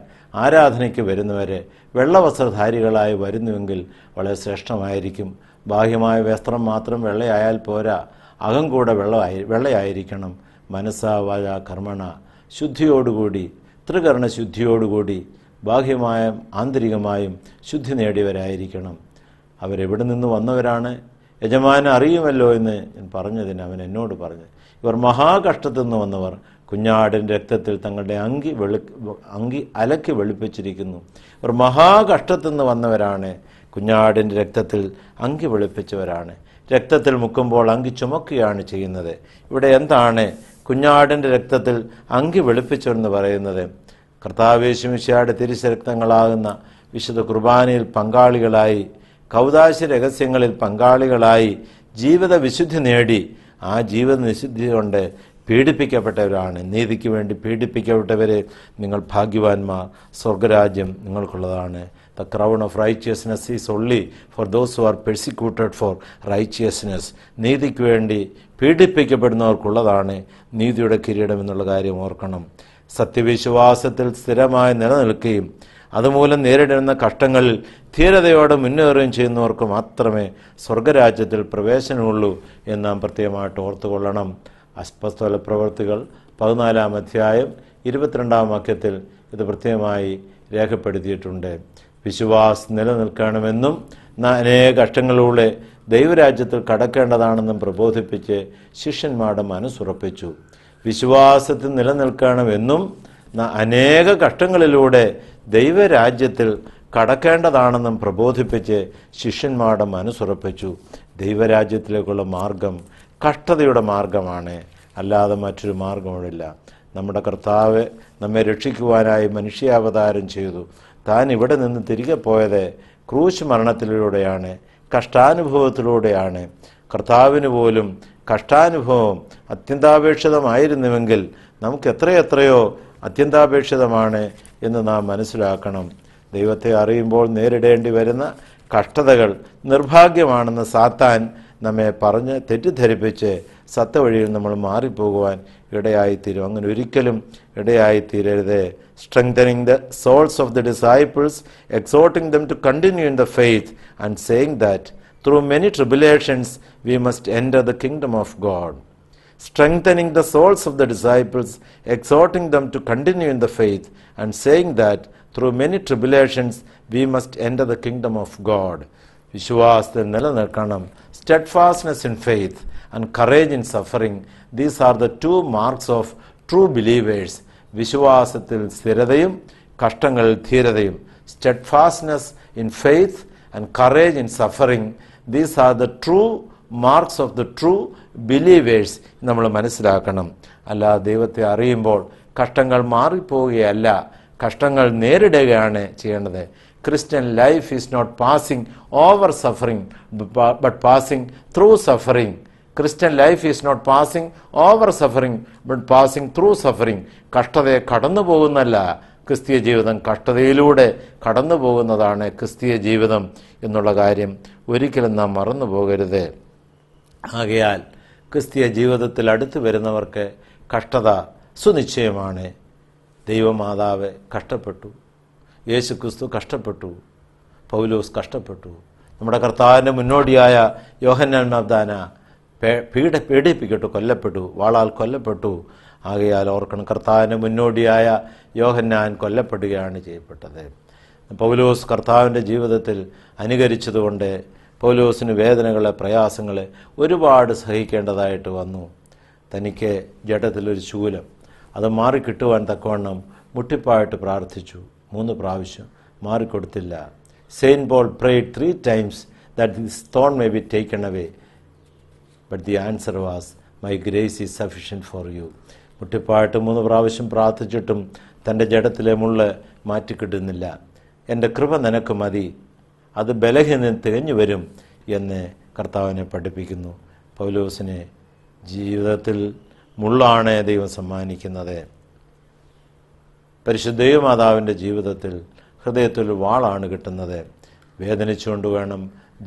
ആരാധനയ്ക്ക് വരുന്നവരെ വെള്ളവസ്ത്രധാരികളായി വരുന്നുവെങ്കിൽ വളരെ ശ്രേഷ്ഠമായിരിക്കും. ബാഹ്യമായ വസ്ത്രം മാത്രം വെള്ളയായാൽ പോരാ, അകം കൂടെ വെള്ളമായി വെള്ളയായിരിക്കണം. മനസ്സാ വാചാ കർമ്മണ ശുദ്ധിയോടുകൂടി, ത്രികരണ ശുദ്ധിയോടുകൂടി ബാഹ്യമായും ആന്തരികമായും ശുദ്ധി നേടിയവരായിരിക്കണം. അവരെവിടെ നിന്ന് വന്നവരാണ്? യജമാനൻ അറിയുമല്ലോ എന്ന് ഞാൻ പറഞ്ഞതിന് അവൻ എന്നോട് പറഞ്ഞു, ഇവർ മഹാകഷ്ടത്തിൽ നിന്ന് വന്നവർ, കുഞ്ഞാടൻ രക്തത്തിൽ തങ്ങളുടെ അങ്കി വെളു അങ്കി അലക്കി വെളുപ്പിച്ചിരിക്കുന്നു. ഇവർ മഹാകഷ്ടത്തിൽ നിന്ന് വന്നവരാണ്. കുഞ്ഞാടിൻ്റെ രക്തത്തിൽ അങ്കി വെളുപ്പിച്ചവരാണ്. രക്തത്തിൽ മുക്കുമ്പോൾ അങ്കി ചുമക്കുകയാണ് ചെയ്യുന്നത്. ഇവിടെ എന്താണ് കുഞ്ഞാടിൻ്റെ രക്തത്തിൽ അങ്കി വെളുപ്പിച്ചവരെന്ന് പറയുന്നത്? കർത്താവ് യേശു മിശിഹായുടെ തിരുശരക്തങ്ങളാകുന്ന വിശുദ്ധ കുർബാനയിൽ പങ്കാളികളായി, കൗദാശ രഹസ്യങ്ങളിൽ പങ്കാളികളായി ജീവിത വിശുദ്ധി നേടി ആ ജീവിത വിശുദ്ധി കൊണ്ട് പീഡിപ്പിക്കപ്പെട്ടവരാണ്. നീതിക്ക് വേണ്ടി പീഡിപ്പിക്കപ്പെട്ടവരെ നിങ്ങൾ ഭാഗ്യവാന്മാർ, സ്വർഗരാജ്യം നിങ്ങൾക്കുള്ളതാണ്. The crown of righteousness is only for those who are persecuted for righteousness. നീതിക്ക് വേണ്ടി പീഡിപ്പിക്കപ്പെടുന്നവർക്കുള്ളതാണ് നീതിയുടെ കിരീടം എന്നുള്ള കാര്യം ഓർക്കണം. സത്യവിശ്വാസത്തിൽ സ്ഥിരമായി നിലനിൽക്കുകയും അതുമൂലം നേരിടുന്ന കഷ്ടങ്ങളിൽ ധീരതയോടെ മുന്നേറുകയും ചെയ്യുന്നവർക്ക് മാത്രമേ സ്വർഗരാജ്യത്തിൽ പ്രവേശനമുള്ളൂ എന്ന് നാം പ്രത്യേകമായിട്ട് ഓർത്തുകൊള്ളണം. അപ്പോസ്തല പ്രവൃത്തികൾ പതിനാലാം അധ്യായം ഇരുപത്തിരണ്ടാം വാക്യത്തിൽ ഇത് പ്രത്യേകമായി രേഖപ്പെടുത്തിയിട്ടുണ്ട്. വിശ്വാസം നിലനിൽക്കണമെന്നും അനേക കഷ്ടങ്ങളിലൂടെ ദൈവരാജ്യത്തിൽ കടക്കേണ്ടതാണെന്നും പ്രബോധിപ്പിച്ച് ശിഷ്യന്മാരുടെ മനസ്സുറപ്പിച്ചു. വിശ്വാസത്തിൽ നിലനിൽക്കണമെന്നും അനേക കഷ്ടങ്ങളിലൂടെ ദൈവരാജ്യത്തിൽ കടക്കേണ്ടതാണെന്നും പ്രബോധിപ്പിച്ച് ശിഷ്യന്മാരുടെ മനസ്സുറപ്പിച്ചു. ദൈവരാജ്യത്തിലേക്കുള്ള മാർഗം കഷ്ടതയുടെ മാർഗമാണ്, അല്ലാതെ മറ്റൊരു മാർഗമില്ല. നമ്മുടെ കർത്താവ് നമ്മെ രക്ഷിക്കുവാനായി മനുഷ്യാവതാരം ചെയ്തു. താൻ ഇവിടെ നിന്ന് തിരികെ പോയത് ക്രൂശ് മരണത്തിലൂടെയാണ്, കഷ്ടാനുഭവത്തിലൂടെയാണ്. കർത്താവിന് പോലും കഷ്ടാനുഭവം അത്യന്താപേക്ഷിതമായിരുന്നുവെങ്കിൽ നമുക്ക് എത്രയെത്രയോ അത്യന്താപേക്ഷിതമാണ് എന്ന് നാം മനസ്സിലാക്കണം. ദൈവത്തെ അറിയുമ്പോൾ നേരിടേണ്ടി വരുന്ന കഷ്ടതകൾ നിർഭാഗ്യമാണെന്ന് സാത്താൻ നമ്മെ പറഞ്ഞ് തെറ്റിദ്ധരിപ്പിച്ച് സത്യവഴിയിൽ നമ്മൾ മാറിപ്പോകുവാൻ ഇടയായിത്തീരും. അങ്ങനെ ഒരിക്കലും ഇടയായിത്തീരരുത്. Strengthening the souls of the disciples, exhorting them to continue in the faith and saying that through many tribulations we must enter the kingdom of God. Strengthening the souls of the disciples, exhorting them to continue in the faith, and saying that through many tribulations we must enter the kingdom of God. Vishwasathil nilanirkkanam, steadfastness in faith, and courage in suffering. These are the two marks of true believers. Vishwasathil sthirathayum, kashtangalil theerathayum, steadfastness in faith and courage in suffering. These are the true marks of the true believers നമ്മൾ മനസ്സിലാക്കണം. അല്ല, ദൈവത്തെ അറിയുമ്പോൾ കഷ്ടങ്ങൾ മാറിപ്പോവുകയല്ല, കഷ്ടങ്ങൾ നേരിടുകയാണ് ചെയ്യേണ്ടത്. Christian life is not passing over suffering but passing through suffering. Christian life is not passing over suffering but passing through suffering. കഷ്ടതയെ കടന്നു പോകുന്നല്ല ക്രിസ്തീയ ജീവിതം, കഷ്ടതയിലൂടെ കടന്നു പോകുന്നതാണ് ക്രിസ്തീയ ജീവിതം എന്നുള്ള കാര്യം ഒരിക്കലും നാം മറന്നു പോകരുത്. ആകയാൽ ക്രിസ്തീയ ജീവിതത്തിൽ അടുത്തു വരുന്നവർക്ക് കഷ്ടത സുനിശ്ചയമാണ്. ദൈവമാതാവ് കഷ്ടപ്പെട്ടു, യേശു ക്രിസ്തു കഷ്ടപ്പെട്ടു, പൗലോസ് കഷ്ടപ്പെട്ടു, നമ്മുടെ കർത്താവിൻ്റെ മുന്നോടിയായ യോഹന്നാൻ മഗ്ദാന പീഡ പീഡിപ്പിക്കപ്പെട്ടു, കൊല്ലപ്പെട്ടു, വാളാൽ കൊല്ലപ്പെട്ടു. ആകയാൽ ഓർക്കണം, കർത്താവിൻ്റെ മുന്നോടിയായ യോഹന്നാൻ കൊല്ലപ്പെടുകയാണ് ചെയ്യപ്പെട്ടത്. പൗലോസ് കർത്താവിൻ്റെ ജീവിതത്തിൽ അനുകരിച്ചതുകൊണ്ട് പൗലോസിന് വേദനകളെ, പ്രയാസങ്ങളെ ഒരുപാട് സഹിക്കേണ്ടതായിട്ട് വന്നു. തനിക്ക് ജഡത്തിലൊരു ശൂലം, അത് മാറിക്കിട്ടുവാൻ തക്കവണ്ണം മുട്ടിപ്പായിട്ട് പ്രാർത്ഥിച്ചു. മൂന്ന് പ്രാവശ്യം മാറിക്കൊടുത്തില്ല. Saint Paul prayed three times that this thorn may be taken away. But the answer was, my grace is sufficient for you. മുട്ടിപ്പായിട്ട് മൂന്ന് പ്രാവശ്യം പ്രാർത്ഥിച്ചിട്ടും തൻ്റെ ജഡത്തിലെ മുള്ള് മാറ്റിക്കിട്ടുന്നില്ല. എൻ്റെ കൃപ നിനക്ക് മതി, അത് ബലഹീനം തികഞ്ഞു വരും എന്ന് കർത്താവിനെ പഠിപ്പിക്കുന്നു. പൗലോസിനെ ജീവിതത്തിൽ മുള്ളാണ് ദൈവം സമ്മാനിക്കുന്നത്. പരിശുദ്ധ ദൈവമാതാവിൻ്റെ ജീവിതത്തിൽ ഹൃദയത്തിൽ വാളാണ് കിട്ടുന്നത്. വേദനിച്ചുകൊണ്ട് വേണം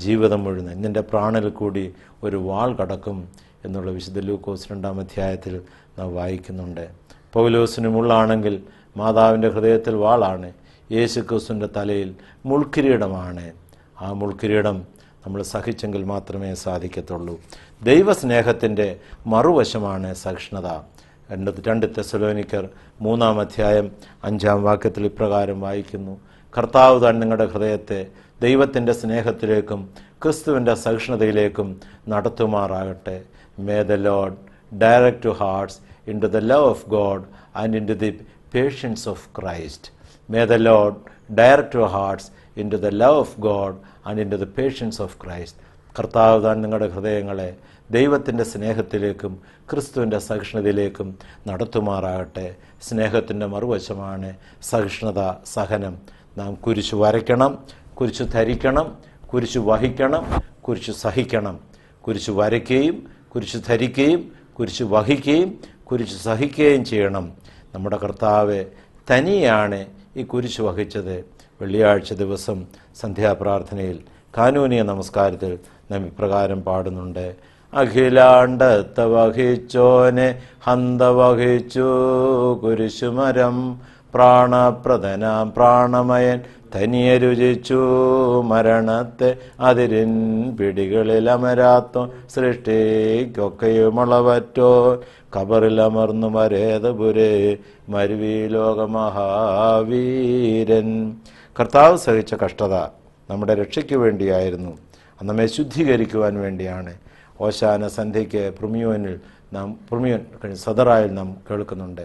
ജീവിതം മുഴുവൻ, നിൻ്റെ പ്രാണനിൽ കൂടി ഒരു വാൾ കടക്കും എന്നുള്ള വിശുദ്ധ ലൂക്കോസ് രണ്ടാം അധ്യായത്തിൽ നാം വായിക്കുന്നുണ്ട്. പൗലോസിന് മുള്ളാണെങ്കിൽ മാതാവിൻ്റെ ഹൃദയത്തിൽ വാളാണ്, യേശു ക്രിസ്തുവിൻ്റെ തലയിൽ മുൾക്കിരീടമാണ്. ആ മുൾക്കിരീടം നമ്മൾ സഹിച്ചെങ്കിൽ മാത്രമേ സാധിക്കത്തുള്ളൂ. ദൈവസ്നേഹത്തിൻ്റെ മറുവശമാണ് സഹിഷ്ണുത. രണ്ട് രണ്ട് തെസ്സലോനിക്കർ മൂന്നാം അധ്യായം അഞ്ചാം വാക്യത്തിൽ ഇപ്രകാരം വായിക്കുന്നു: കർത്താവ് താൻ നിങ്ങളുടെ ഹൃദയത്തെ ദൈവത്തിൻ്റെ സ്നേഹത്തിലേക്കും ക്രിസ്തുവിൻ്റെ സഹിഷ്ണുതയിലേക്കും നടത്തുമാറാകട്ടെ. May the Lord direct to hearts into the love of God and into the patience of Christ. May the Lord direct your hearts into the love of God and into the patience of Christ. കർത്താവ് താൻ നിങ്ങളുടെ ഹൃദയങ്ങളെ ദൈവത്തിൻ്റെ സ്നേഹത്തിലേക്കും ക്രിസ്തുവിൻ്റെ സഹിഷ്ണുതയിലേക്കും നടത്തുമാറാകട്ടെ. സ്നേഹത്തിൻ്റെ മറുവശമാണ് സഹിഷ്ണുത, സഹനം. നാം കുരിശു വരയ്ക്കണം, കുരിശു ധരിക്കണം, കുരിശു വഹിക്കണം, കുരിശു സഹിക്കണം. കുരിശു വരയ്ക്കുകയും കുരിശു ധരിക്കുകയും കുരിശു വഹിക്കുകയും കുരിശ് സഹിക്കുകയും ചെയ്യണം. നമ്മുടെ കർത്താവ് തനിയാണ് ഈ കുരിശ് വഹിച്ചത്. വെള്ളിയാഴ്ച ദിവസം സന്ധ്യാപ്രാർത്ഥനയിൽ കാനൂനിയ നമസ്കാരത്തിൽ നാം ഇപ്രകാരം പാടുന്നുണ്ട്: അഖിലാണ്ടത്ത വഹിച്ചോനെ ഹന്ത വഹിച്ചു കുരിശുമരം, പ്രാണപ്രദനാം പ്രാണമയൻ തനിയെ രുചിച്ചു മരണത്തെ, അതിരിൻ പിടികളിൽ അമരാത്തോ സൃഷ്ടിക്കൊക്കെയുമുളവറ്റോ, കബറിലമർന്നു മരേതപുരേ മരുവീ ലോകമഹാവീരൻ. കർത്താവ് സഹിച്ച കഷ്ടത നമ്മുടെ രക്ഷയ്ക്ക് വേണ്ടിയായിരുന്നു, നമ്മെ ശുദ്ധീകരിക്കുവാൻ വേണ്ടിയാണ്. ഓശാന സന്ധ്യയ്ക്ക് പ്രിമിയോനിൽ നാം പ്രിമിയോൻ സദറായിൽ നാം കേൾക്കുന്നുണ്ട്: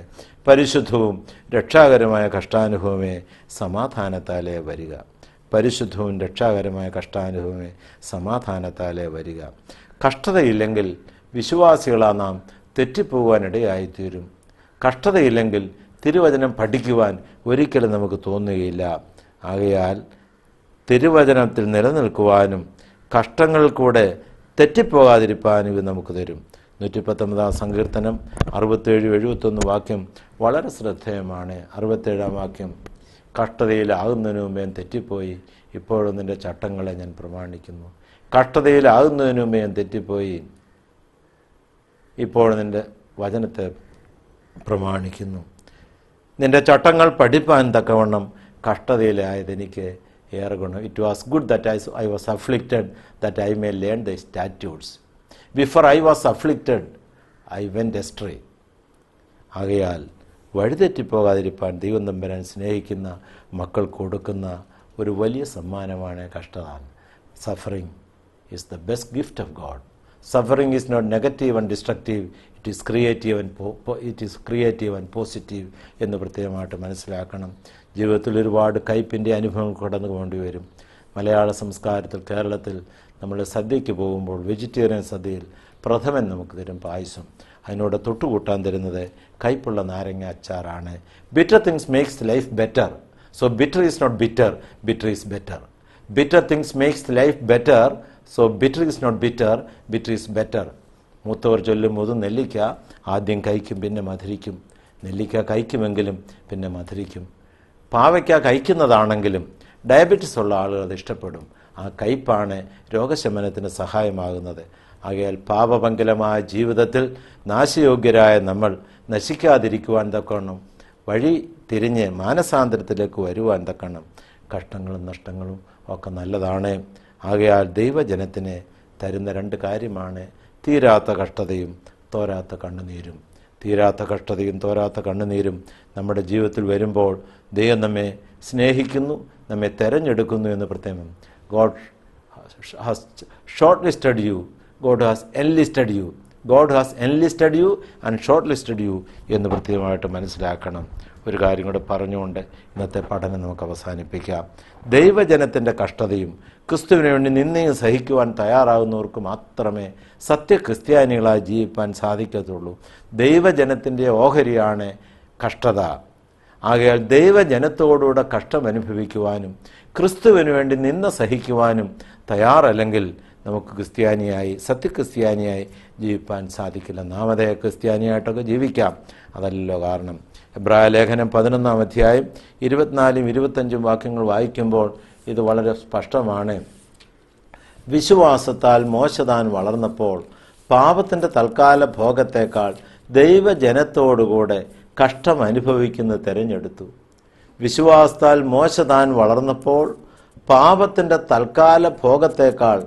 പരിശുദ്ധവും രക്ഷാകരമായ കഷ്ടാനുഭവമേ സമാധാനത്താലേ വരിക, പരിശുദ്ധവും രക്ഷാകരമായ കഷ്ടാനുഭവമേ സമാധാനത്താലേ വരിക. കഷ്ടതയില്ലെങ്കിൽ വിശ്വാസികളാ നാം തെറ്റിപ്പോവാനിടയായിത്തീരും. കഷ്ടതയില്ലെങ്കിൽ തിരുവചനം പഠിക്കുവാൻ ഒരിക്കലും നമുക്ക് തോന്നുകയില്ല. ആകയാൽ തിരുവചനത്തിൽ നിലനിൽക്കുവാനും കഷ്ടങ്ങൾ കൂടെ തെറ്റിപ്പോകാതിരിപ്പാനും ഇത് നമുക്ക് തരും. നൂറ്റി പത്തൊമ്പതാം സങ്കീർത്തനം അറുപത്തേഴ് എഴുപത്തൊന്ന് വാക്യം വളരെ ശ്രദ്ധേയമാണ്. അറുപത്തേഴാം വാക്യം: കഷ്ടതയിലാകുന്നതിന് മുമ്പേ തെറ്റിപ്പോയി, ഇപ്പോഴും നിൻ്റെ ചട്ടങ്ങളെ ഞാൻ പ്രമാണിക്കുന്നു. കഷ്ടതയിലാകുന്നതിന് മുമ്പേ ഞാൻ തെറ്റിപ്പോയി, ഇപ്പോഴും നിൻ്റെ വചനത്തെ പ്രമാണിക്കുന്നു. നിൻ്റെ ചട്ടങ്ങൾ പഠിപ്പാൻ തക്കവണ്ണം കഷ്ടതയിലായതെനിക്ക് ഏറെ ഗുണം. It was good that I I was afflicted that I may learn the statutes. Before I was afflicted I went astray. ആകയാൽ വഴിതെറ്റിപ്പോകാതിരിപ്പാൻ ദൈവം തമ്പുരാൻ സ്നേഹിക്കുന്ന മക്കൾക്ക് കൊടുക്കുന്ന ഒരു വലിയ സമ്മാനമാണ് കഷ്ടത. Suffering is the best gift of God. Suffering is not negative and destructive, it is creative and po po it is creative and positive എന്ന് പ്രത്യേകമായിട്ട് മനസ്സിലാക്കണം. ജീവിതത്തിൽ ഒരുപാട് കയ്പിൻ്റെ അനുഭവങ്ങൾ കടന്നു പോകേണ്ടി വരും. മലയാള സംസ്കാരത്തിൽ കേരളത്തിൽ നമ്മൾ സദ്യയ്ക്ക് പോകുമ്പോൾ വെജിറ്റേറിയൻ സദ്യയിൽ പ്രഥമൻ നമുക്ക് തരും പായസം. അതിനോട് തൊട്ടുകൂട്ടാൻ തരുന്നത് കയ്പുള്ള നാരങ്ങ അച്ചാറാണ്. Bitter things makes life better. So bitter is not bitter, bitter is better. Bitter things makes life better. So bitter is not bitter, bitter is better. മൂത്തവർ ചൊല്ലും മുതു നെല്ലിക്ക ആദ്യം കഴിക്കും പിന്നെ മധുരിക്കും. നെല്ലിക്ക കഴിക്കുമെങ്കിലും പിന്നെ മധുരിക്കും. പാവയ്ക്ക കഴിക്കുന്നതാണെങ്കിലും ഡയബറ്റിസ് ഉള്ള ആളുകൾ അത് ഇഷ്ടപ്പെടും. ആ കയ്പാണ് രോഗശമനത്തിന് സഹായമാകുന്നത്. ആകയാൽ പാപമംഗലമായ ജീവിതത്തിൽ നാശയോഗ്യരായ നമ്മൾ നശിക്കാതിരിക്കുവാൻ തക്കണം, വഴി തിരിഞ്ഞ് മാനസാന്തരത്തിലേക്ക് വരുവാൻ തക്കണം. കഷ്ടങ്ങളും നഷ്ടങ്ങളും ഒക്കെ നല്ലതാണ്. ആകയാൽ ദൈവജനത്തിന് തരുന്ന രണ്ട് കാര്യമാണ് തീരാത്ത കഷ്ടതയും തോരാത്ത കണ്ണുനീരും. തീരാത്ത കഷ്ടതയും തോരാത്ത കണ്ണുനീരും നമ്മുടെ ജീവിതത്തിൽ വരുമ്പോൾ ദൈവം നമ്മെ സ്നേഹിക്കുന്നു, നമ്മെ തിരഞ്ഞെടുക്കുന്നു എന്ന് പ്രത്യേകം. God has shortlisted you, God has enlisted you, God has enlisted you and shortlisted you എന്ന് പ്രത്യേകമായിട്ട് മനസ്സിലാക്കണം. ഒരു കാര്യം കൂടെ പറഞ്ഞുകൊണ്ട് ഇന്നത്തെ പഠനം നമുക്ക് അവസാനിപ്പിക്കാം. ദൈവജനത്തിൻ്റെ കഷ്ടതയും ക്രിസ്തുവിന് വേണ്ടി നിന്നെയും സഹിക്കുവാൻ തയ്യാറാകുന്നവർക്ക് മാത്രമേ സത്യ ക്രിസ്ത്യാനികളായി ജീവിപ്പാൻ സാധിക്കത്തുള്ളൂ. ദൈവജനത്തിൻ്റെ ഓഹരിയാണ് കഷ്ടത. ആകയാൽ ദൈവജനത്തോടുകൂടെ കഷ്ടം അനുഭവിക്കുവാനും ക്രിസ്തുവിന് വേണ്ടി നിന്ന സഹിക്കുവാനും തയ്യാറല്ലെങ്കിൽ നമുക്ക് ക്രിസ്ത്യാനിയായി സത്യ ക്രിസ്ത്യാനിയായി ജീവിപ്പാൻ സാധിക്കില്ല. നാമതേ ക്രിസ്ത്യാനിയായിട്ടൊക്കെ ജീവിക്കാം, അതല്ലല്ലോ കാരണം. എബ്രായ ലേഖനം പതിനൊന്നാം അധ്യായം ഇരുപത്തിനാലും ഇരുപത്തഞ്ചും വാക്യങ്ങൾ വായിക്കുമ്പോൾ ഇത് വളരെ സ്പഷ്ടമാണ്. വിശ്വാസത്താൽ മോശദാൻ വളർന്നപ്പോൾ പാപത്തിൻ്റെ തൽക്കാല ഭോഗത്തേക്കാൾ ദൈവജനത്തോടുകൂടെ കഷ്ടം അനുഭവിക്കുന്നത് തിരഞ്ഞെടുത്തു. വിശ്വാസത്താൽ മോശദാൻ വളർന്നപ്പോൾ പാപത്തിൻ്റെ തൽക്കാല ഭോഗത്തേക്കാൾ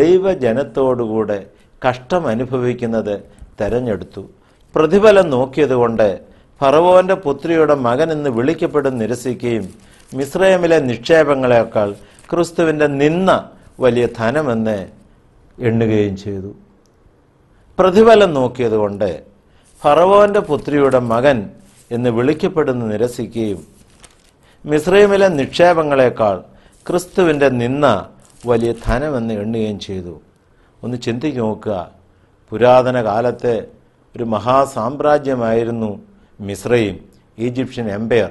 ദൈവജനത്തോടുകൂടെ കഷ്ടം അനുഭവിക്കുന്നത് തിരഞ്ഞെടുത്തു. പ്രതിഫലം നോക്കിയതുകൊണ്ട് ഫറവോൻ്റെ പുത്രിയുടെ മകൻ എന്ന് വിളിക്കപ്പെടും നിരസിക്കുകയും മിസ്രൈമിലെ നിക്ഷേപങ്ങളെക്കാൾ ക്രിസ്തുവിൻ്റെ നിന്ന വലിയ ധനമെന്ന് എണ്ണുകയും ചെയ്തു. പ്രതിഫലം നോക്കിയതുകൊണ്ട് ഫറവോൻ്റെ പുത്രിയുടെ മകൻ എന്ന് വിളിക്കപ്പെടുന്ന നിരസിക്കുകയും മിസ്രൈമിലെ നിക്ഷേപങ്ങളെക്കാൾ ക്രിസ്തുവിൻ്റെ നിന്ന വലിയ ധനമെന്ന് എണ്ണുകയും ചെയ്തു. ഒന്ന് ചിന്തിച്ചു നോക്കുക. പുരാതന കാലത്തെ ഒരു മഹാസാമ്രാജ്യമായിരുന്നു മിസ്രൈം, ഈജിപ്ഷ്യൻ എംപയർ.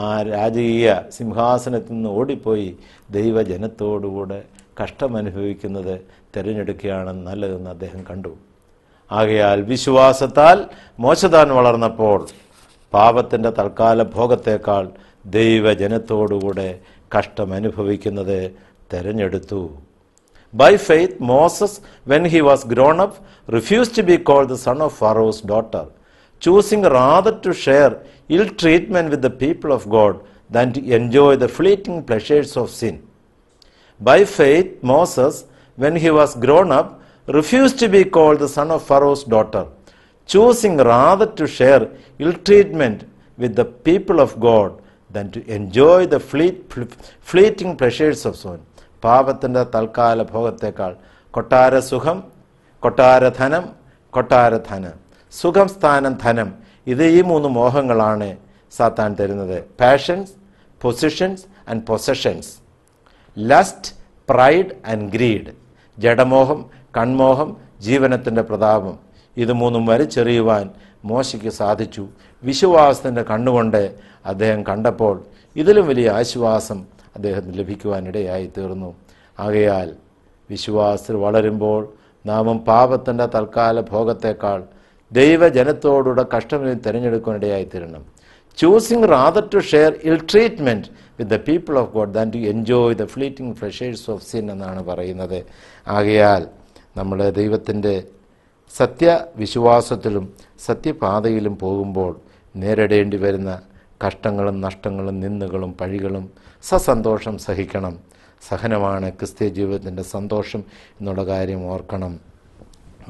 ആ രാജകീയ സിംഹാസനത്തിൽ നിന്ന് ഓടിപ്പോയി ദൈവജനത്തോടുകൂടെ കഷ്ടമനുഭവിക്കുന്നത് തിരഞ്ഞെടുക്കുകയാണ് നല്ലതെന്ന് അദ്ദേഹം കണ്ടു. ആകയാൽ വിശ്വാസത്താൽ മോശദാൻ വളർന്നപ്പോൾ പാപത്തിൻ്റെ തൽക്കാല ഭോഗത്തേക്കാൾ ദൈവജനത്തോടുകൂടെ കഷ്ടമനുഭവിക്കുന്നത് തെരഞ്ഞെടുത്തു. By faith, Moses, when he was grown up, refused to be called the son of Pharaoh's daughter, choosing rather to share ill treatment with the people of God than to enjoy the fleeting pleasures of sin. By faith, Moses, when he was grown up, refused to be called the son of Pharaoh's daughter, choosing rather to share ill treatment with the people of God than to enjoy the fleet, fleeting pleasures of sin. പാപത്തിൻ്റെ തൽക്കാല ഭോഗത്തേക്കാൾ കൊട്ടാര സുഖം, കൊട്ടാര ധനം, കൊട്ടാര ധനം, സുഖം, സ്ഥാനം, ധനം, ഇത് ഈ മൂന്ന് മോഹങ്ങളാണ് സാത്താൻ തരുന്നത്. Passions, positions and possessions, lust, pride and greed, ജഡമോഹം, കൺമോഹം, ജീവനത്തിൻ്റെ പ്രതാപം, ഇത് മൂന്നും വലിച്ചെറിയുവാൻ മോശയ്ക്ക് സാധിച്ചു. വിശ്വാസത്തിൻ്റെ കണ്ണുകൊണ്ട് അദ്ദേഹം കണ്ടപ്പോൾ ഇതിലും വലിയ ആശ്വാസം അദ്ദേഹത്തിന് ലഭിക്കുവാനിടയായി തീർന്നു. ആകയാൽ വിശ്വാസത്തിൽ വളരുമ്പോൾ നാമും പാപത്തിൻ്റെ തൽക്കാല ഭോഗത്തേക്കാൾ ദൈവജനത്തോടുകൂടെ കഷ്ടമേ തിരഞ്ഞെടുക്കാനിടയായി തീരണം. Choosing rather to share ill treatment with the people of God than to enjoy the fleeting pleasures of sin എന്നാണ് പറയുന്നത്. ആകയാൽ നമ്മൾ ദൈവത്തിൻ്റെ സത്യവിശ്വാസത്തിലും സത്യപാതയിലും പോകുമ്പോൾ നേരിടേണ്ടി വരുന്ന കഷ്ടങ്ങളും നഷ്ടങ്ങളും നിന്ദകളും പഴികളും സസന്തോഷം സഹിക്കണം. സഹനമാണ് ക്രിസ്തീയ ജീവിതത്തിൻ്റെ സന്തോഷം എന്നുള്ള കാര്യം ഓർക്കണം.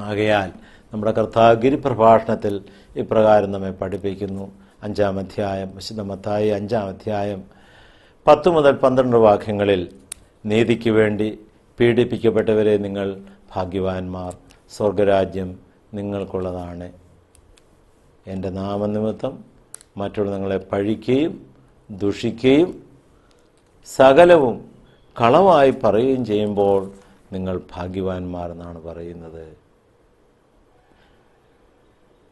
ആകയാൽ നമ്മുടെ കർത്താവ് ഗിരിപ്രഭാഷണത്തിൽ ഇപ്രകാരം നമ്മെ പഠിപ്പിക്കുന്നു. അഞ്ചാം അധ്യായം, വിശുദ്ധ മത്തായി അഞ്ചാം അധ്യായം പത്ത് മുതൽ പന്ത്രണ്ട് വാക്യങ്ങളിൽ, നീതിക്ക് വേണ്ടി പീഡിപ്പിക്കപ്പെട്ടവരെ നിങ്ങൾ ഭാഗ്യവാന്മാർ, സ്വർഗരാജ്യം നിങ്ങൾക്കുള്ളതാണ്. എൻ്റെ നാമനിമിത്തം മറ്റുള്ള നിങ്ങളെ പഴിക്കുകയും ദുഷിക്കുകയും സകലവും കളവായി പറയുകയും ചെയ്യുമ്പോൾ നിങ്ങൾ ഭാഗ്യവാന്മാരെന്നാണ് പറയുന്നത്.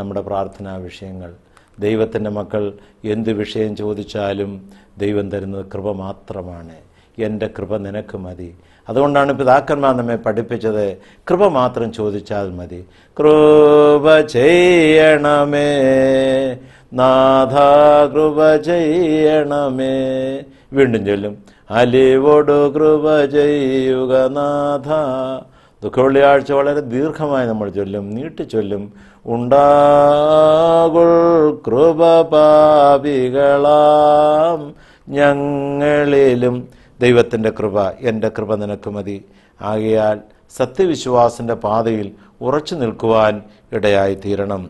നമ്മുടെ പ്രാർത്ഥനാ വിഷയങ്ങൾ. ദൈവത്തിൻ്റെ മക്കൾ എന്ത് വിഷയം ചോദിച്ചാലും ദൈവം തരുന്നത് കൃപ മാത്രമാണ്. എൻ്റെ കൃപ നിനക്ക് മതി. അതുകൊണ്ടാണ് പിതാക്കന്മാർ നമ്മെ പഠിപ്പിച്ചത്, കൃപ മാത്രം ചോദിച്ചാൽ മതി. കൃപ ചെയ്യണമേ നാഥ, കൃപ ചെയ്യണമേ. വീണ്ടും ചൊല്ലും, അലിവോട് കൃപ ചെയ്യുക നാഥ. ദുഃഖവെള്ളിയാഴ്ച വളരെ ദീർഘമായി നമ്മൾ ചൊല്ലും, നീട്ടി ചൊല്ലും. ഉണ്ടാകുൾ കൃപ പാപികളാം ഞങ്ങളിലും. ദൈവത്തിൻ്റെ കൃപ, എൻ്റെ കൃപ നിനക്ക് മതി. ആകയാൽ സത്യവിശ്വാസിൻ്റെ പാതയിൽ ഉറച്ചു നിൽക്കുവാൻ ഇടയായി തീരണം.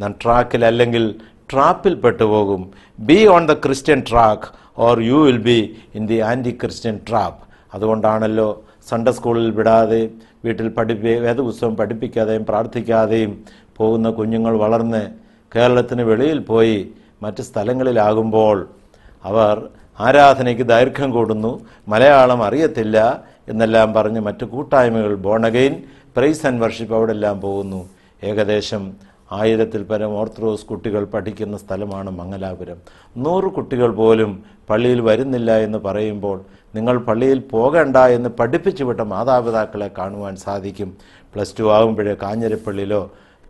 നാം ട്രാക്കിലല്ലെങ്കിൽ ട്രാപ്പിൽ പെട്ടുപോകും. Be on the Christian track or you will be in the anti Christian trap. അതുകൊണ്ടാണല്ലോ സൺഡേ സ്കൂളിൽ വിടാതെ, വീട്ടിൽ പഠിപ്പി വേദപുസ്തകം പഠിപ്പിക്കാതെയും പ്രാർത്ഥിക്കാതെയും പോകുന്ന കുഞ്ഞുങ്ങൾ വളർന്ന് കേരളത്തിന് വെളിയിൽ പോയി മറ്റ് സ്ഥലങ്ങളിലാകുമ്പോൾ അവർ ആരാധനയ്ക്ക് ദൈർഘ്യം കൂടുന്നു, മലയാളം അറിയത്തില്ല എന്നെല്ലാം പറഞ്ഞ് മറ്റു കൂട്ടായ്മകൾ, ബോണഗെയിൻ, പ്രൈസ് ആൻഡ് വർഷിപ്പ്, അവിടെല്ലാം പോകുന്നു. ഏകദേശം ആയിരത്തിൽ പരം ഓർത്തഡോക്സ് കുട്ടികൾ പഠിക്കുന്ന സ്ഥലമാണ് മംഗലാപുരം. നൂറ് കുട്ടികൾ പോലും പള്ളിയിൽ വരുന്നില്ല എന്ന് പറയുമ്പോൾ നിങ്ങൾ പള്ളിയിൽ പോകണ്ട എന്ന് പഠിപ്പിച്ചു വിട്ട മാതാപിതാക്കളെ കാണുവാൻ സാധിക്കും. പ്ലസ് ടു ആകുമ്പോഴേ കാഞ്ഞിരപ്പള്ളിയിലോ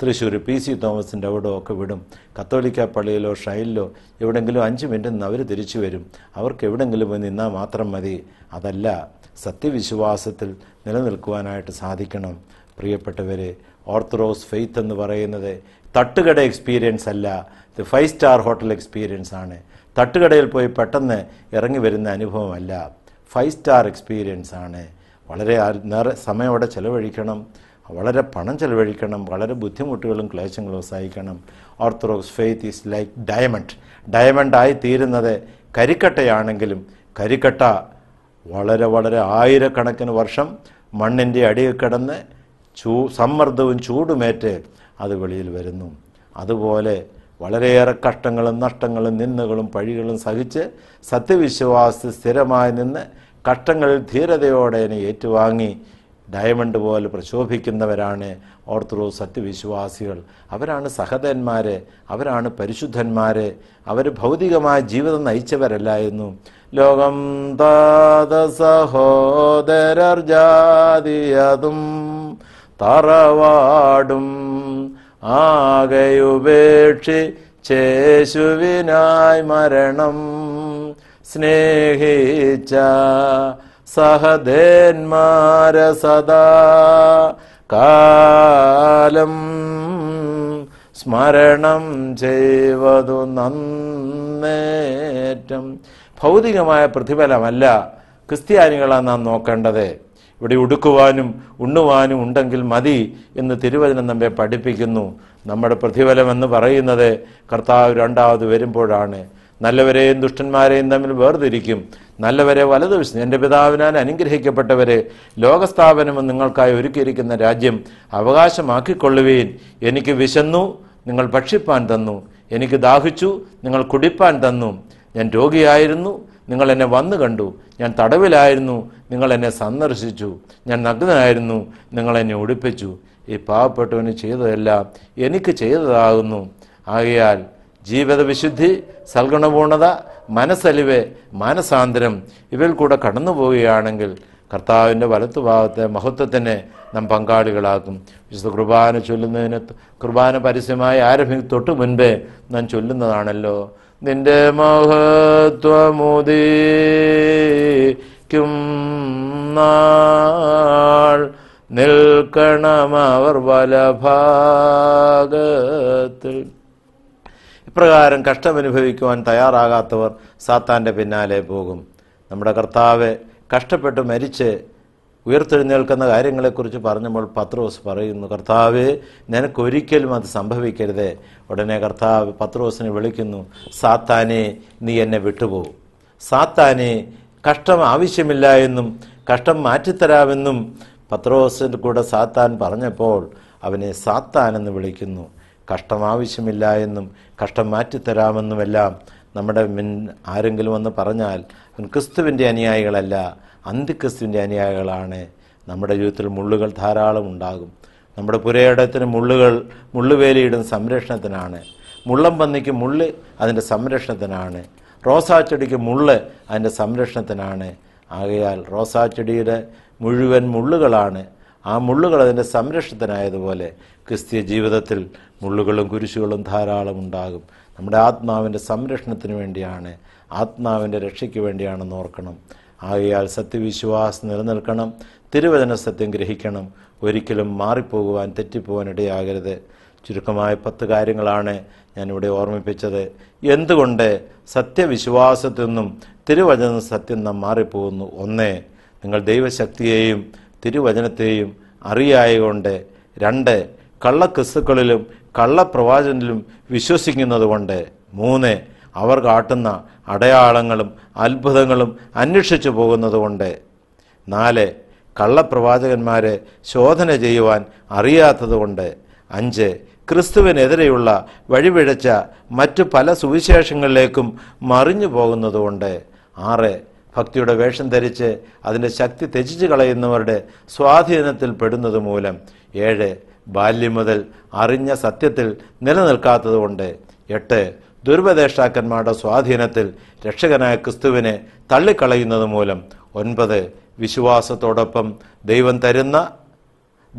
തൃശ്ശൂർ പി സി തോമസിൻ്റെ അവിടോ ഒക്കെ വിടും. കത്തോലിക്ക പള്ളിയിലോ ഷൈലിലോ എവിടെയെങ്കിലും അഞ്ച് മിനിറ്റ് നിന്ന് അവർ തിരിച്ചു വരും. അവർക്ക് എവിടെയെങ്കിലും പോയി നിന്നാൽ മാത്രം മതി. അതല്ല, സത്യവിശ്വാസത്തിൽ നിലനിൽക്കുവാനായിട്ട് സാധിക്കണം. പ്രിയപ്പെട്ടവരെ, ഓർത്തഡോക്സ് ഫെയ്ത്ത് എന്ന് പറയുന്നത് തട്ടുകട എക്സ്പീരിയൻസ് അല്ല, ഇത് ഫൈവ് സ്റ്റാർ ഹോട്ടൽ എക്സ്പീരിയൻസ് ആണ്. തട്ടുകടയിൽ പോയി പെട്ടെന്ന് ഇറങ്ങി വരുന്ന അനുഭവമല്ല, ഫൈവ് സ്റ്റാർ എക്സ്പീരിയൻസ് ആണ്. വളരെ നേരെ സമയമോടെ ചെലവഴിക്കണം, വളരെ പണം ചെലവഴിക്കണം, വളരെ ബുദ്ധിമുട്ടുകളും ക്ലേശങ്ങളും സഹിക്കണം. Orthodox faith is like diamond. ഡയമണ്ടായി തീരുന്നത് കരിക്കട്ടയാണെങ്കിലും കരിക്കട്ട വളരെ വളരെ ആയിരക്കണക്കിന് വർഷം മണ്ണിൻ്റെ അടിയിൽ കിടന്ന് ചൂ സമ്മർദ്ദവും ചൂടുമേറ്റ് അത് വെളിയിൽ വരുന്നു. അതുപോലെ വളരെയേറെ കഷ്ടങ്ങളും നഷ്ടങ്ങളും നിന്ദകളും പഴികളും സഹിച്ച് സത്യവിശ്വാസി സ്ഥിരമായി നിന്ന് കഷ്ടങ്ങളിൽ ധീരതയോടെ ഏറ്റുവാങ്ങി ഡയമണ്ട് പോലെ പ്രശോഭിക്കുന്നവരാണ് ഓർത്തഡോക്സ് സത്യവിശ്വാസികൾ. അവരാണ് സഹതന്മാർ, അവരാണ് പരിശുദ്ധന്മാർ. അവർ ഭൗതികമായ ജീവിതം നയിച്ചവരല്ലായിരുന്നു. ലോകം താത സഹോദരർ ജാതിയതും തറവാടും ആകെയുപേക്ഷി ചേശുവിനായി മരണം സ്നേഹിച്ച സഹദേന്മാര സദാ കാലം സ്മരണം ചെയ്വതു നന്നേറ്റം. ഭൗതികമായ പ്രതിഫലമല്ല ക്രിസ്ത്യാനികളാണ് നാം നോക്കേണ്ടത്. ഇവിടെ ഉടുക്കുവാനും ഉണ്ണുവാനും ഉണ്ടെങ്കിൽ മതി എന്ന് തിരുവചനം നമ്മെ പഠിപ്പിക്കുന്നു. നമ്മുടെ പ്രതിഫലം എന്ന് പറയുന്നത് കർത്താവ് രണ്ടാമത് വരുമ്പോഴാണ്. നല്ലവരെയും ദുഷ്ടന്മാരെയും തമ്മിൽ വേർതിരിക്കും. നല്ലവരെ വലതുവശം, എൻ്റെ പിതാവിനാൽ അനുഗ്രഹിക്കപ്പെട്ടവരെ, ലോകസ്ഥാപനമെന്ന് നിങ്ങൾക്കായി ഒരുക്കിയിരിക്കുന്ന രാജ്യം അവകാശമാക്കിക്കൊള്ളുവീൻ. എനിക്ക് വിശന്നു, നിങ്ങൾ ഭക്ഷിപ്പാൻ തന്നു. എനിക്ക് ദാഹിച്ചു, നിങ്ങൾ കുടിപ്പാൻ തന്നു. ഞാൻ രോഗിയായിരുന്നു, നിങ്ങൾ എന്നെ വന്നു കണ്ടു. ഞാൻ തടവിലായിരുന്നു, നിങ്ങൾ എന്നെ സന്ദർശിച്ചു. ഞാൻ നഗ്നനായിരുന്നു, നിങ്ങൾ എന്നെ ഉടുപ്പിച്ചു. ഈ പാവപ്പെട്ടവന് ചെയ്തതെല്ലാം എനിക്ക് ചെയ്തതാകുന്നു. ആകയാൽ ജീവിതവിശുദ്ധി, സൽഗുണപൂർണത, മനസ്സലിവ്, മാനസാന്തരം ഇവയിൽ കൂടെ കടന്നു പോവുകയാണെങ്കിൽ കർത്താവിൻ്റെ വലത്തുഭാഗത്തെ മഹത്വത്തിനെ നാം പങ്കാളികളാക്കും. വിശുദ്ധ കുർബാന ചൊല്ലുന്നതിന്, കുർബാന പരസ്യമായി ആരംഭിക്കും തൊട്ട് മുൻപേ നാം ചൊല്ലുന്നതാണല്ലോ, നിന്റെ മഹത്വമുദീക്കും നാൾ നിൽക്കണമവർ വലഭാഗത്തിൽ. ഇപ്രകാരം കഷ്ടമനുഭവിക്കുവാൻ തയ്യാറാകാത്തവർ സാത്താൻ്റെ പിന്നാലെ പോകും. നമ്മുടെ കർത്താവ് കഷ്ടപ്പെട്ട് മരിച്ച് ഉയർത്തെഴുന്നേൽക്കുന്ന കാര്യങ്ങളെക്കുറിച്ച് പറഞ്ഞപ്പോൾ പത്രോസ് പറയുന്നു, കർത്താവ് നിനക്കൊരിക്കലും അത് സംഭവിക്കരുതേ. ഉടനെ കർത്താവ് പത്രോസിനെ വിളിക്കുന്നു, സാത്താനെ നീ എന്നെ വിട്ടുപോകും, സാത്താനെ കഷ്ടം ആവശ്യമില്ല എന്നും കഷ്ടം മാറ്റിത്തരാമെന്നും പത്രോസിൻ്റെ കൂടെ സാത്താൻ പറഞ്ഞപ്പോൾ അവനെ സാത്താൻ എന്ന് വിളിക്കുന്നു. കഷ്ടം ആവശ്യമില്ല എന്നും കഷ്ടം മാറ്റിത്തരാമെന്നുമെല്ലാം നമ്മുടെ മുൻ ആരെങ്കിലും വന്ന് പറഞ്ഞാൽ അവൻ ക്രിസ്തുവിൻ്റെ അനുയായികളല്ല, അന്തിക്രിസ്തുവിൻ്റെ അനുയായികളാണ്. നമ്മുടെ ജീവിതത്തിൽ മുള്ളുകൾ ധാരാളം ഉണ്ടാകും. നമ്മുടെ പുരയിടത്തിന് മുള്ളുകൾ മുള്ളുവേലിയിടും സംരക്ഷണത്തിനാണ്. മുള്ളം പന്നിക്ക് മുള്ള് അതിൻ്റെ സംരക്ഷണത്തിനാണ്. റോസാച്ചെടിക്ക് മുള്ള് അതിൻ്റെ സംരക്ഷണത്തിനാണ്. ആകയാൽ റോസാച്ചെടിയുടെ മുഴുവൻ മുള്ളുകളാണ്, ആ മുള്ളുകൾ അതിൻ്റെ സംരക്ഷണത്തിനായതുപോലെ ക്രിസ്തീയ ജീവിതത്തിൽ മുള്ളുകളും കുരിശുകളും ധാരാളം ഉണ്ടാകും. നമ്മുടെ ആത്മാവിൻ്റെ സംരക്ഷണത്തിന് വേണ്ടിയാണ്, ആത്മാവിൻ്റെ രക്ഷയ്ക്ക് വേണ്ടിയാണെന്ന് ഓർക്കണം. ആകയാൽ സത്യവിശ്വാസം നിലനിൽക്കണം, തിരുവചന സത്യം ഗ്രഹിക്കണം, ഒരിക്കലും മാറിപ്പോകുവാൻ തെറ്റിപ്പോവാൻ ഇടയാകരുത്. ചുരുക്കമായ പത്ത് കാര്യങ്ങളാണ് ഞാനിവിടെ ഓർമ്മിപ്പിച്ചത്. എന്തുകൊണ്ട് സത്യവിശ്വാസത്തിൽ നിന്നും തിരുവചന സത്യം നാം മാറിപ്പോകുന്നു? ഒന്ന്, നിങ്ങൾ ദൈവശക്തിയെയും തിരുവചനത്തെയും അറിയായതുകൊണ്ട്. രണ്ട്, കള്ളക്രിസ്തുക്കളിലും കള്ളപ്രവാചനിലും വിശ്വസിക്കുന്നത് കൊണ്ട്. മൂന്ന്, അവർ കാട്ടുന്ന അടയാളങ്ങളും അത്ഭുതങ്ങളും അന്വേഷിച്ചു പോകുന്നത് കൊണ്ട്. നാല്, കള്ളപ്രവാചകന്മാരെ ശോധന ചെയ്യുവാൻ അറിയാത്തത് കൊണ്ട്. അഞ്ച്, ക്രിസ്തുവിനെതിരെയുള്ള വഴിപിഴച്ച മറ്റു പല സുവിശേഷങ്ങളിലേക്കും മറിഞ്ഞു പോകുന്നത് കൊണ്ട്. ആറ്, ഭക്തിയുടെ വേഷം ധരിച്ച് അതിൻ്റെ ശക്തി ത്യജിച്ചു കളയുന്നവരുടെ സ്വാധീനത്തിൽ പെടുന്നത് മൂലം. ഏഴ്, ബാല്യം മുതൽ അറിഞ്ഞ സത്യത്തിൽ നിലനിൽക്കാത്തത് കൊണ്ട്. എട്ട്, ദുർപദേഷ്ടാക്കന്മാരുടെ സ്വാധീനത്തിൽ രക്ഷകനായ ക്രിസ്തുവിനെ തള്ളിക്കളയുന്നത് മൂലം. ഒൻപത്, വിശ്വാസത്തോടൊപ്പം ദൈവം തരുന്ന